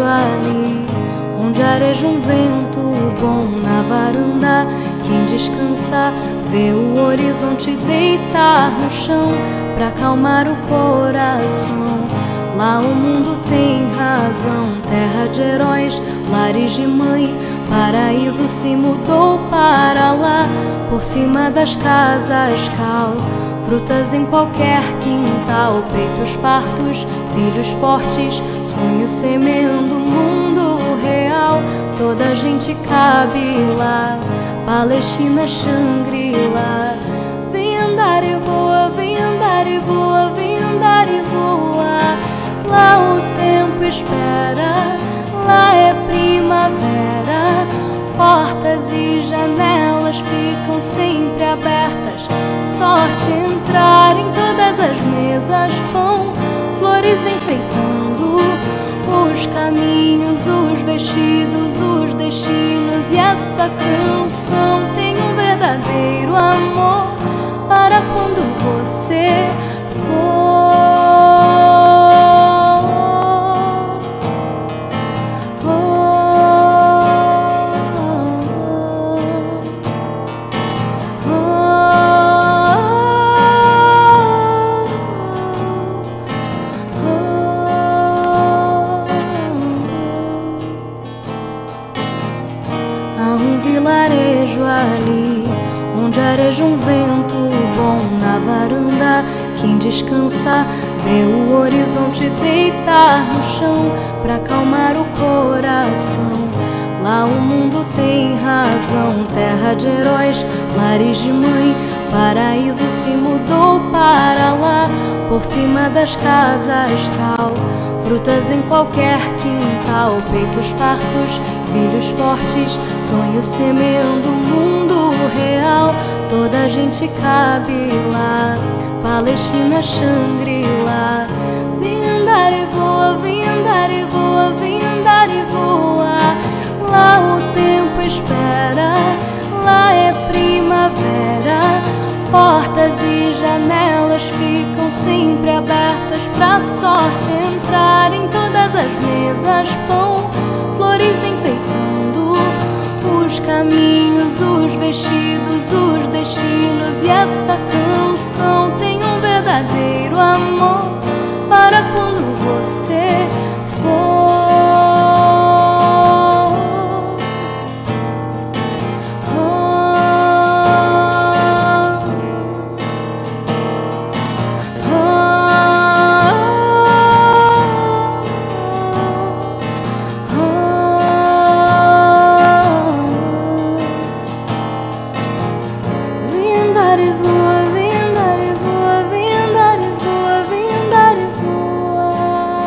vejo ali, onde areja um vento bom na varanda. Quem descansa vê o horizonte deitar no chão pra acalmar o coração. Lá o mundo tem razão, terra de heróis, lares de mãe. Paraíso se mudou para lá, por cima das casas cal, frutas em qualquer quintal, peitos fartos, filhos fortes, sonhos semendo o mundo real. Toda gente cabe lá, Palestina, Xangri-Lá. Vem andar e voa, vem andar e voa, vem andar e voa. Lá o tempo espera, lá é primavera. Portas e janelas ficam sempre abertas, sorte entrar em todas as mesas, com flores enfeitando os caminhos, os vestidos, os destinos. E essa canção tem um verdadeiro amor para quando você for. Oh, oh, oh, oh, oh, oh. Há um vilarejo ali, onde areja um vento bom na varanda. Quem descansa vê o horizonte deitar no chão pra acalmar o coração. Lá o mundo tem razão, terra de heróis, lares de mãe. Paraíso se mudou para lá, por cima das casas cal, frutas em qualquer quintal, peitos fartos, filhos fortes, sonhos semendo o mundo real. Toda gente cabe lá, Palestina, Xangri-Lá. Vem andar e voa, vem andar e voa, vem andar e voa. Lá o tempo espera, lá é primavera. Portas e janelas ficam sempre abertas pra sorte entrar em todas as mesas, pão, flores enfeitando os caminhos, os vestidos, os destinos. E essa canção tem um verdadeiro amor para quando você for. Oh, oh, oh, oh, oh. Vem andar e voa, vem andar e voa, vem andar e voa, vem andar e voa.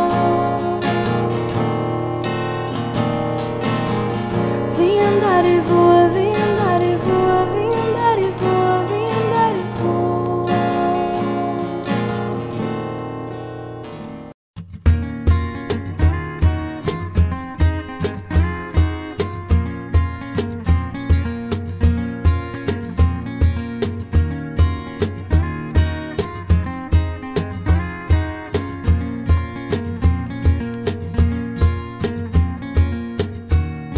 Vem andar e voa, vem andar e voa, vem andar e voa, vem andar e voa.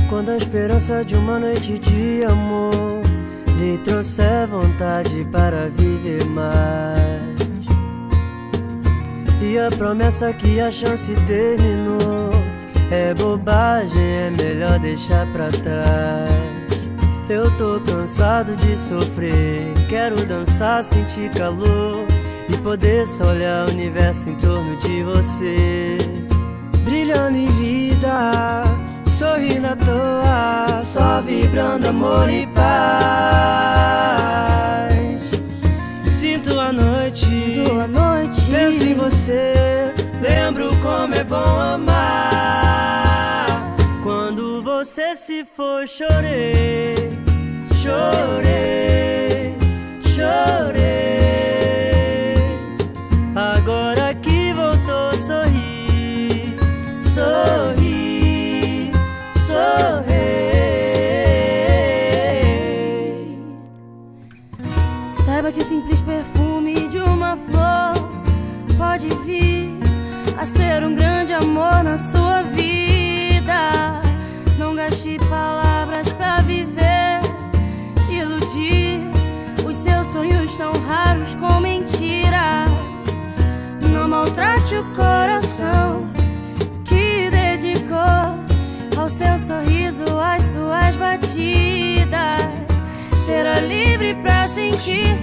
Quando a esperança de uma noite de amor lhe trouxer vontade para viver mais, e a promessa que a chance terminou é bobagem, é melhor deixar pra trás. Eu tô cansado de sofrer, quero dançar, sentir calor e poder só olhar o universo em torno de você, brilhando em vida, sorrindo à toa, só vibrando amor e paz. Sinto a noite, penso em você, lembro como é bom amar. Quando você se foi, chorei, chorei, chorei. Agora que voltou, sorri, sorri. Saiba que o simples perfume de uma flor pode vir a ser um grande amor na sua vida. palavras pra viver, iludir os seus sonhos tão raros com mentiras. Não maltrate o coração que dedicou ao seu sorriso, às suas batidas. Será livre pra sentir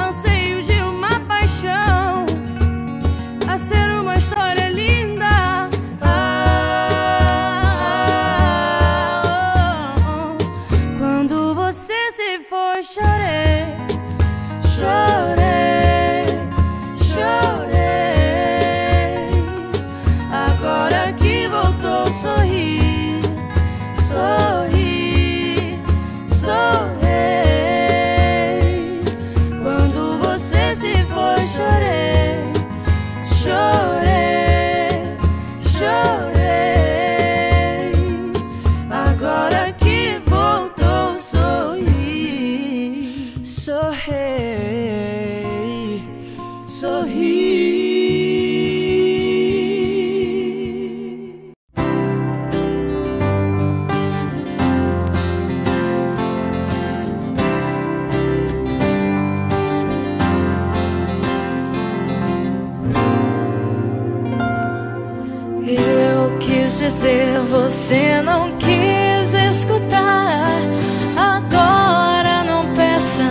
anseios de uma paixão, a ser uma história linda. Quando você se foi, chorei, chorei, chorei. Agora que voltou, sorri, sorri, sorri. Quando você se foi, chorei, chorei, chorei. Agora que voltou, sorri, sorri, sorri. Eu quis dizer, você não quis escutar. Agora não peça,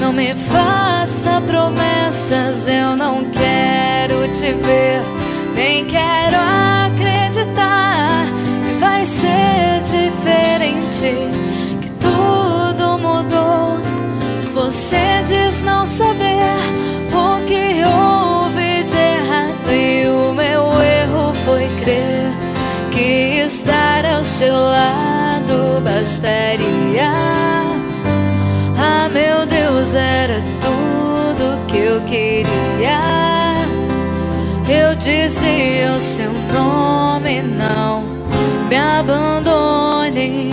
não me faça promessas. Eu não quero te ver, nem quero acreditar que vai ser diferente, que tudo mudou. Você diz não saber o que houve de errado, e o meu erro foi crer que estar ao seu lado bastaria. Ah, meu Deus, era tudo que eu queria. Eu dizia o seu nome, não me abandone.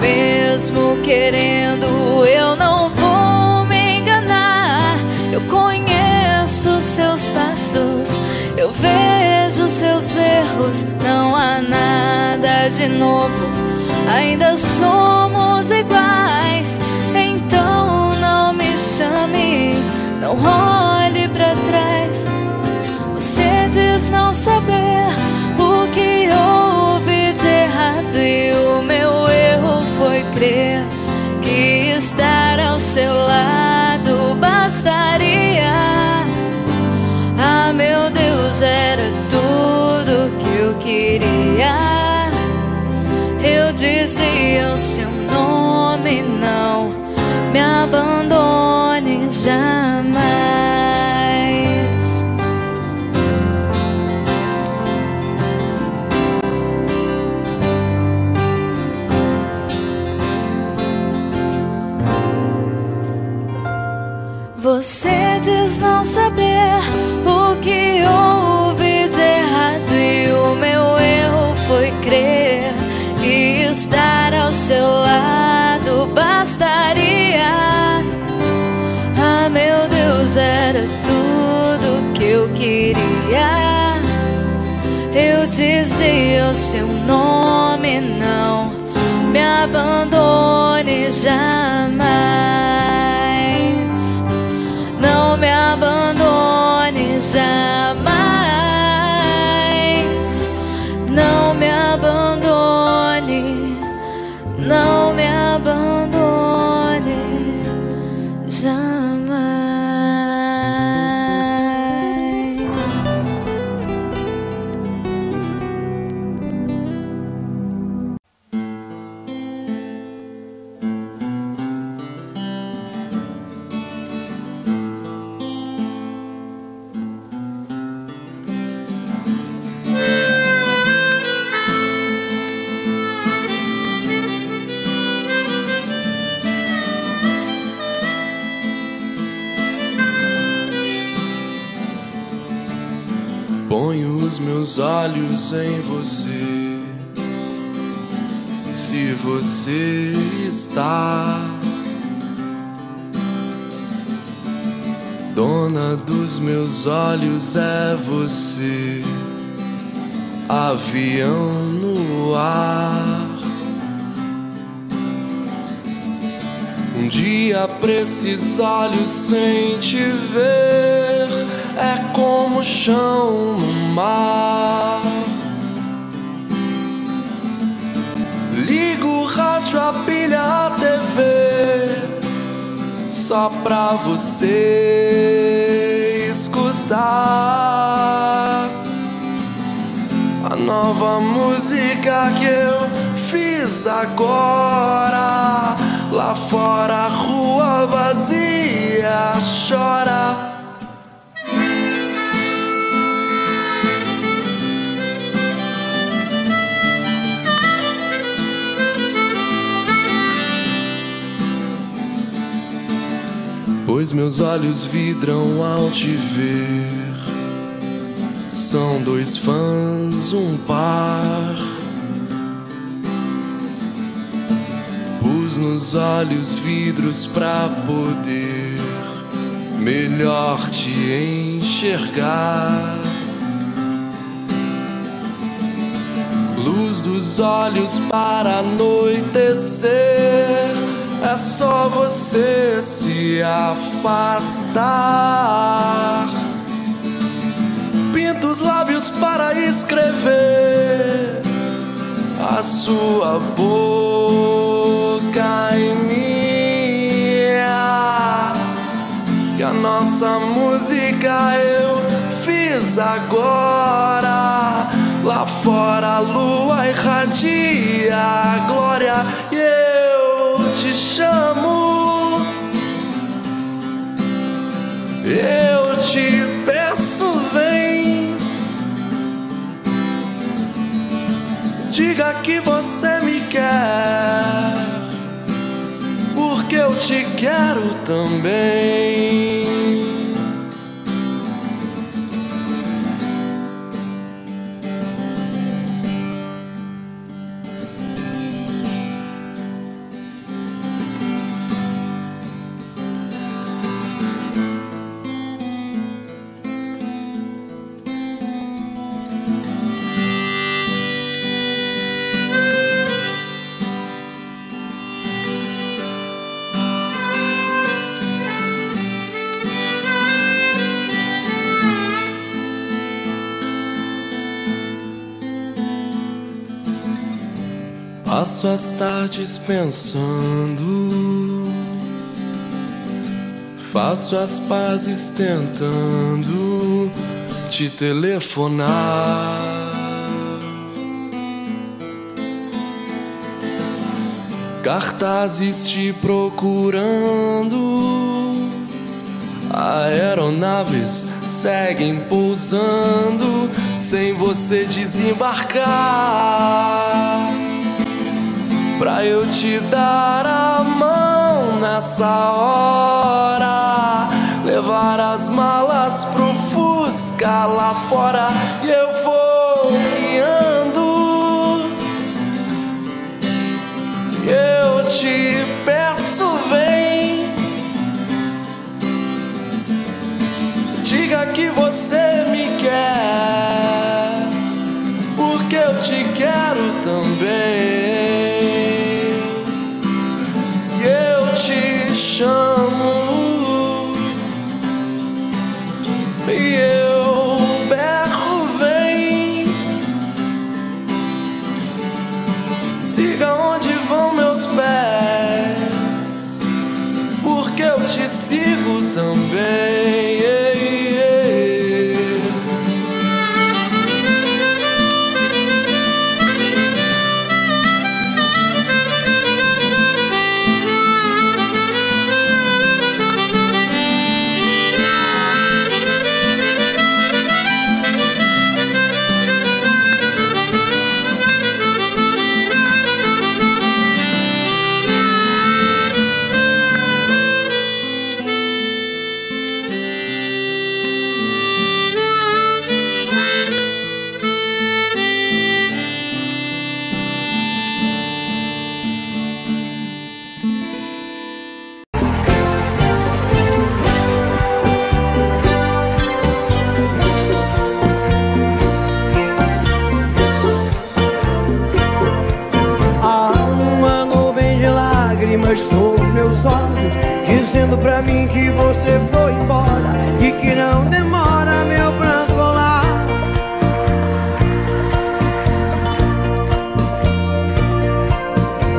Mesmo querendo, eu não vou me enganar. Eu conheço seus passos, eu vejo seus erros. Não há nada de novo, ainda somos iguais. Então não me chame, não olhe pra trás. Você diz não saber o que houve de errado, e o meu erro foi crer que estar ao seu lado bastaria. Ah, meu Deus, era tudo que eu queria. Eu dizia o seu nome, não me abandone jamais. Você diz não saber o que houve de errado, e o meu erro foi crer que estar ao seu lado bastaria. Ah, meu Deus, era tudo que eu queria. Eu dizia o seu nome, não me abandone jamais. Não me abandone jamais. Não me abandone, não me abandone jamais. Ponho os meus olhos em você, se você está dona dos meus olhos, é você, avião no ar. Um dia pra esses olhos sem te ver é como o chão no mar. Ligo o rádio, a pilha, a TV, só pra você escutar a nova música que eu fiz agora. Lá fora a rua vazia chora. Pois meus olhos vidram ao te ver, são dois fãs, um par. Pus nos olhos vidros pra poder melhor te enxergar. Luz dos olhos para anoitecer, é só você se afastar. Pinto os lábios para escrever a sua boca e minha, que a nossa música eu fiz agora. Lá fora a lua irradia a glória e eu te chamo, eu te peço, vem. Diga que você me quer, porque eu te quero também. Passo as tardes pensando, faço as pazes tentando te telefonar. Cartazes te procurando, aeronaves seguem pousando sem você desembarcar. Pra eu te dar a mão nessa hora, levar as malas pro Fusca lá fora. E eu vou guiando, eu te peço, vem. Diga que você me quer, porque eu te quero também. Chamo e eu berro. lágrimas sobre meus olhos, dizendo pra mim que você foi embora e que não demora meu pranto rolar.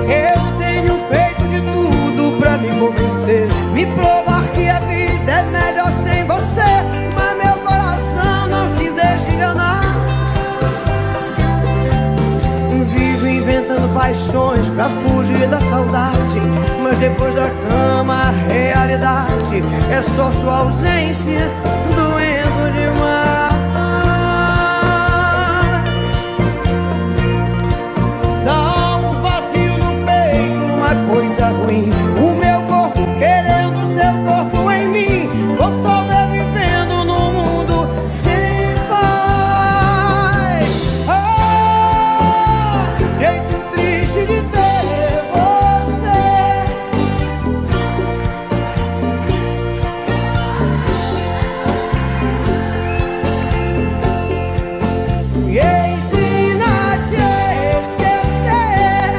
Eu tenho feito de tudo pra me convencer, me provar que a vida é melhor sem você, mas meu coração não se deixa enganar. Vivo inventando paixões pra fugir da saudade, mas depois da cama a realidade é só sua ausência doendo demais. Dá um vazio no peito, uma coisa ruim, o meu corpo querendo seu corpo em mim, vou sobrevivendo num mundo sem paz. Oh, jeito triste de ter você. Me ensina a te esquecer,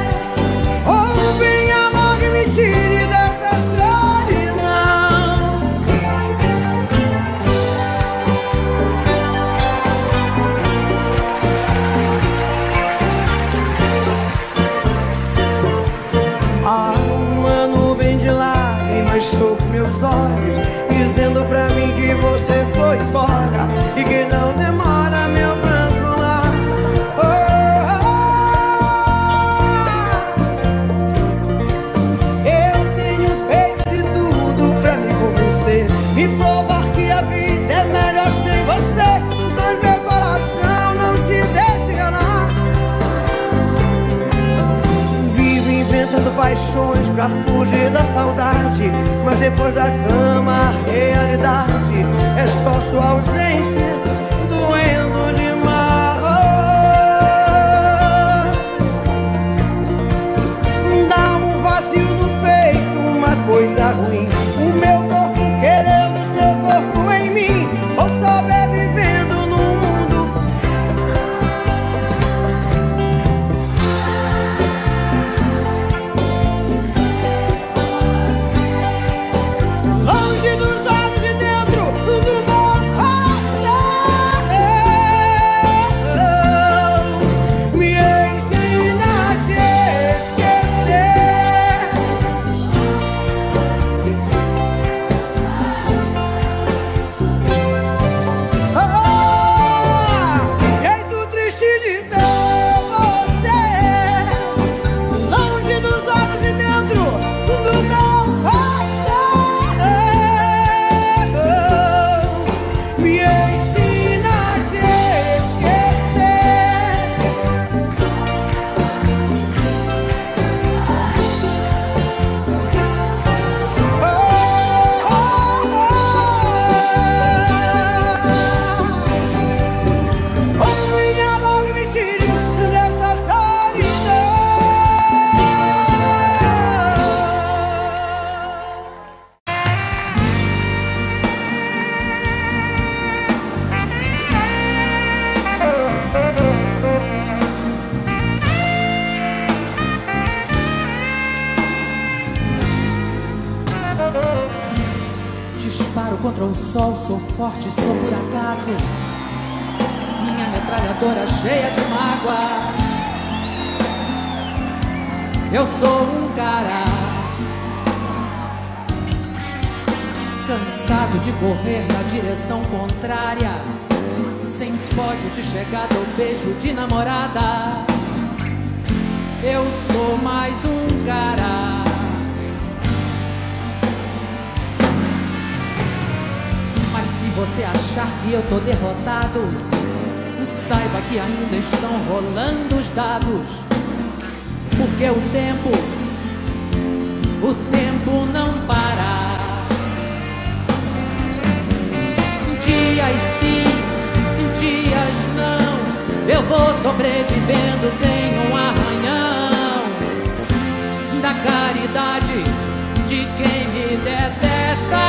ou venha logo e me tire dessa solidão. Há uma nuvem de lágrimas sobre meus olhos, dizendo pra mim que você foi embora e que não demora meu pranto rolar. Eu tenho feito de tudo pra me convencer, me provar que a vida é melhor sem você, mas meu coração não se deixa enganar. Vivo inventando paixões pra fugir da saudade, mas depois da cama a realidade é só sua ausência doendo demais. Dá um vazio no peito, uma coisa ruim, o meu corpo querendo seu corpo em mim, ou sobrevivendo num mundo. Longe dos olhos de dentro do meu coração, me ensina a te esquecer. Oh, jeito triste de ter você, longe dos olhos e dentro do meu coração, me ensina a te esquecer. Oh, ou venha logo e me tire dessa solidão. Disparo contra o sol, sou forte, sou por acaso. Minha metralhadora cheia de mágoas. Eu sou um cara cansado de correr na direção contrária, sem pódio de chegada ou beijo de namorada. Eu sou mais um cara. Mas se você achar que eu tô derrotado, saiba que ainda estão rolando os dados. Porque o tempo não para. Dias sim, dias não, eu vou sobrevivendo sem um arranhão da caridade de quem me detesta.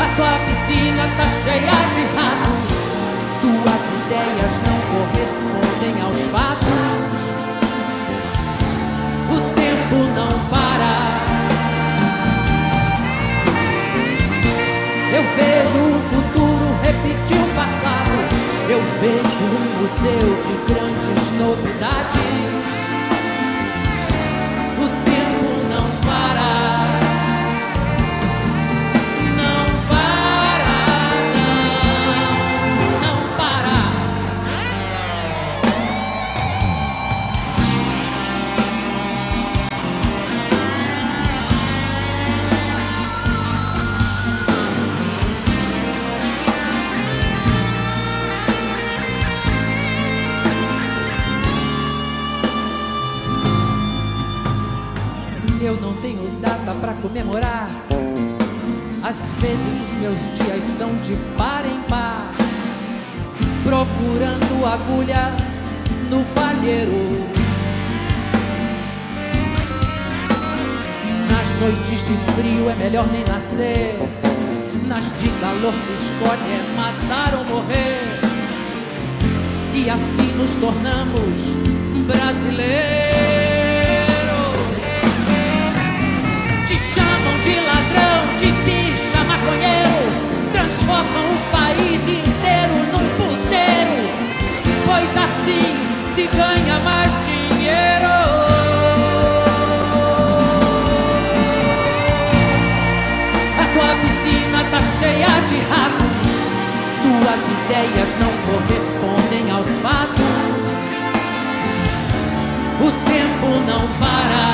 A tua piscina tá cheia de ratos, tuas ideias não correspondem aos fatos. museu de grandes novidades. O tempo não para, não para, não, não para. Eu não tenho data pra comemorar. Às vezes os meus dias são de par em par, procurando agulha no palheiro, nas noites de frio é melhor nem nascer, nas de calor se escolhe é matar ou morrer, e assim nos tornamos brasileiros. Te chamam de ladrão, de bicha, maconheiro, transformam o país inteiro num puteiro, pois assim se ganha mais dinheiro. A tua piscina tá cheia de ratos, tuas ideias não correspondem aos fatos. O tempo não para,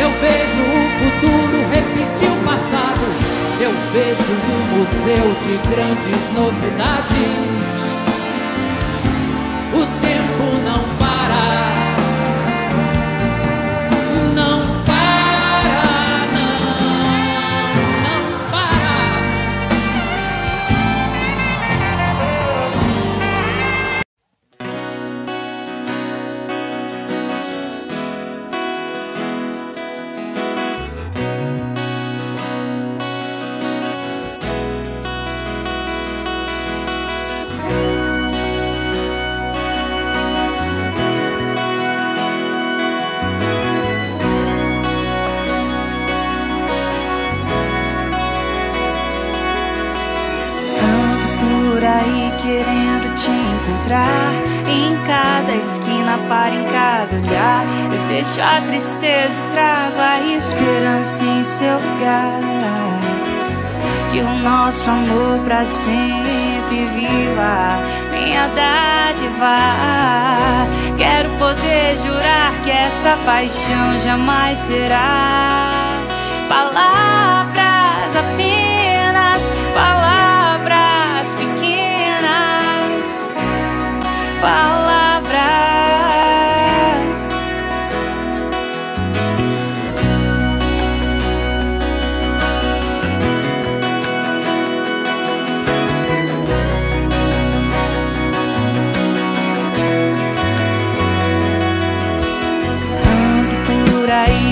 eu vejo o futuro repetir o passado. Eu vejo um museu de grandes novidades. O tempo não para, não para, não, não para. Querendo te encontrar, em cada esquina, para em cada olhar, eu deixo a tristeza e trago a esperança em seu lugar. Que o nosso amor pra sempre viva, minha dádiva. Quero poder jurar que essa paixão jamais será palavras apenas, palavras pequenas, palavras. Ando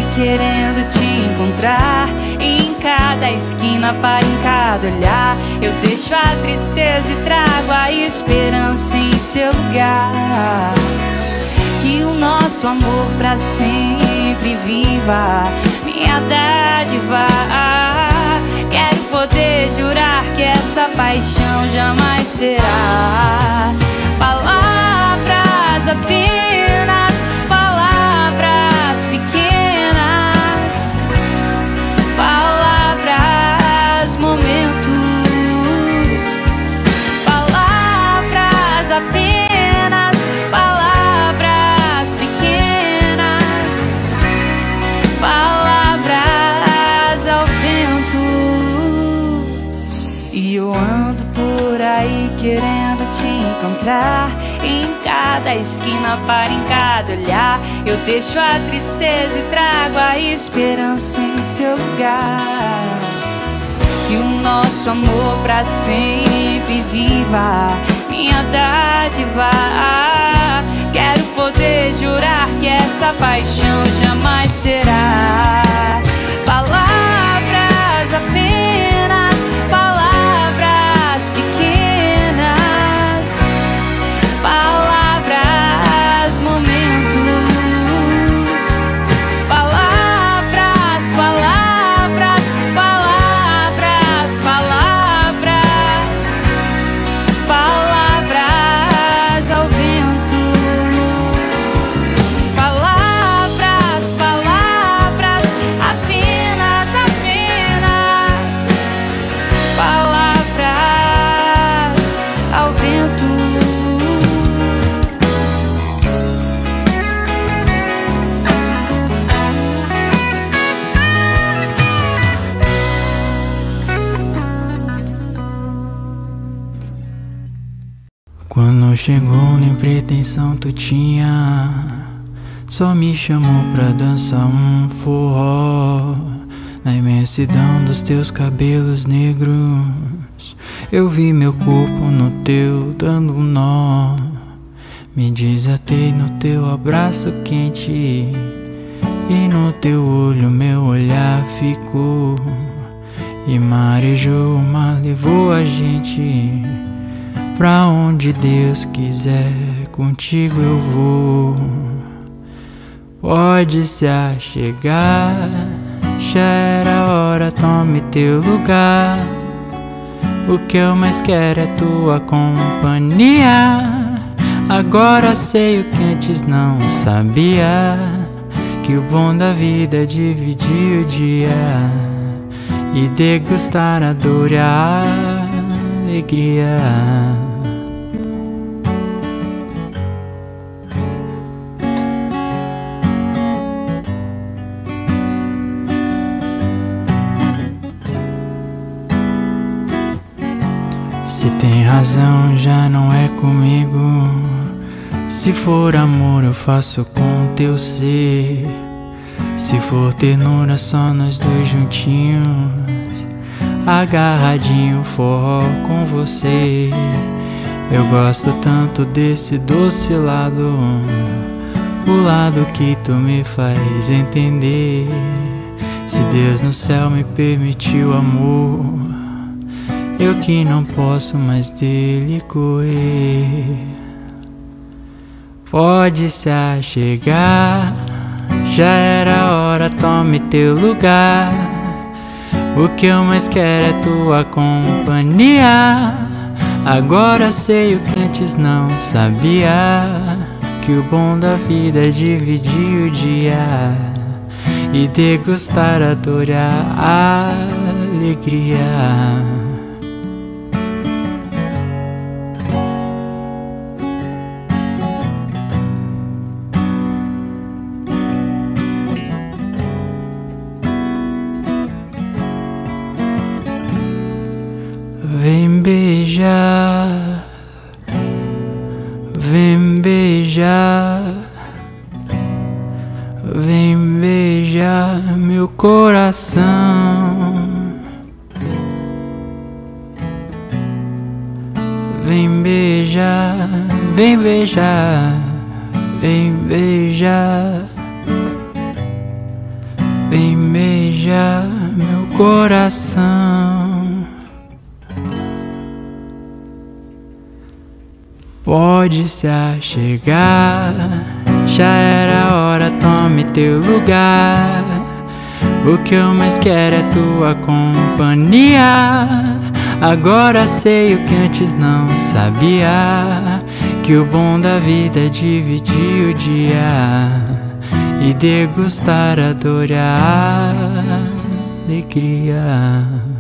por aí querendo te encontrar, em cada esquina, para em cada olhar, eu deixo a tristeza e trago a esperança em seu lugar. Que o nosso amor pra sempre viva, minha dádiva. Quero poder jurar que essa paixão jamais será palavras apenas, palavras pequenas, palavras, momentos, apenas palavras pequenas, palavras ao vento. E eu ando por aí querendo te encontrar, em cada esquina, para em cada olhar, eu deixo a tristeza e trago a esperança em seu lugar. Que o nosso amor pra sempre viva, minha dádiva. Quero poder jurar que essa paixão jamais será palavras apenas, palavras pequenas, palavras, momentos, palavras, palavras, palavras, palavras, Quando chegou, nem pretensão tu tinha, só me chamou pra dançar um forró. Na imensidão dos teus cabelos negros, eu vi meu corpo no teu dando um nó. Me desatei no teu abraço quente, e no teu olho meu olhar ficou. E marejou, o mar levou a gente pra onde Deus quiser, contigo eu vou. Pode se achegar, já era hora, tome teu lugar. O que eu mais quero é tua companhia. Agora sei o que antes não sabia, que o bom da vida é dividir o dia e degustar a dor e a alegria. Se tem razão, já não é comigo. Se for amor, eu faço com teu ser. Se for ternura, só nós dois juntinhos, agarradinho, forró com você. Eu gosto tanto desse doce lado, o lado que tu me faz entender. Se Deus no céu me permitiu amor, eu que não posso mais dele correr. Pode se achegar, já era hora, tome teu lugar. O que eu mais quero é tua companhia. Agora sei o que antes não sabia, que o bom da vida é dividir o dia e degustar a dor e a alegria. Vem beijar, vem beijar meu coração. Vem beijar, vem beijar, vem beijar, vem beijar meu coração. Pode se achegar, já era hora, tome teu lugar. O que eu mais quero é tua companhia. Agora sei o que antes não sabia, que o bom da vida é dividir o dia e degustar a dor e a alegria.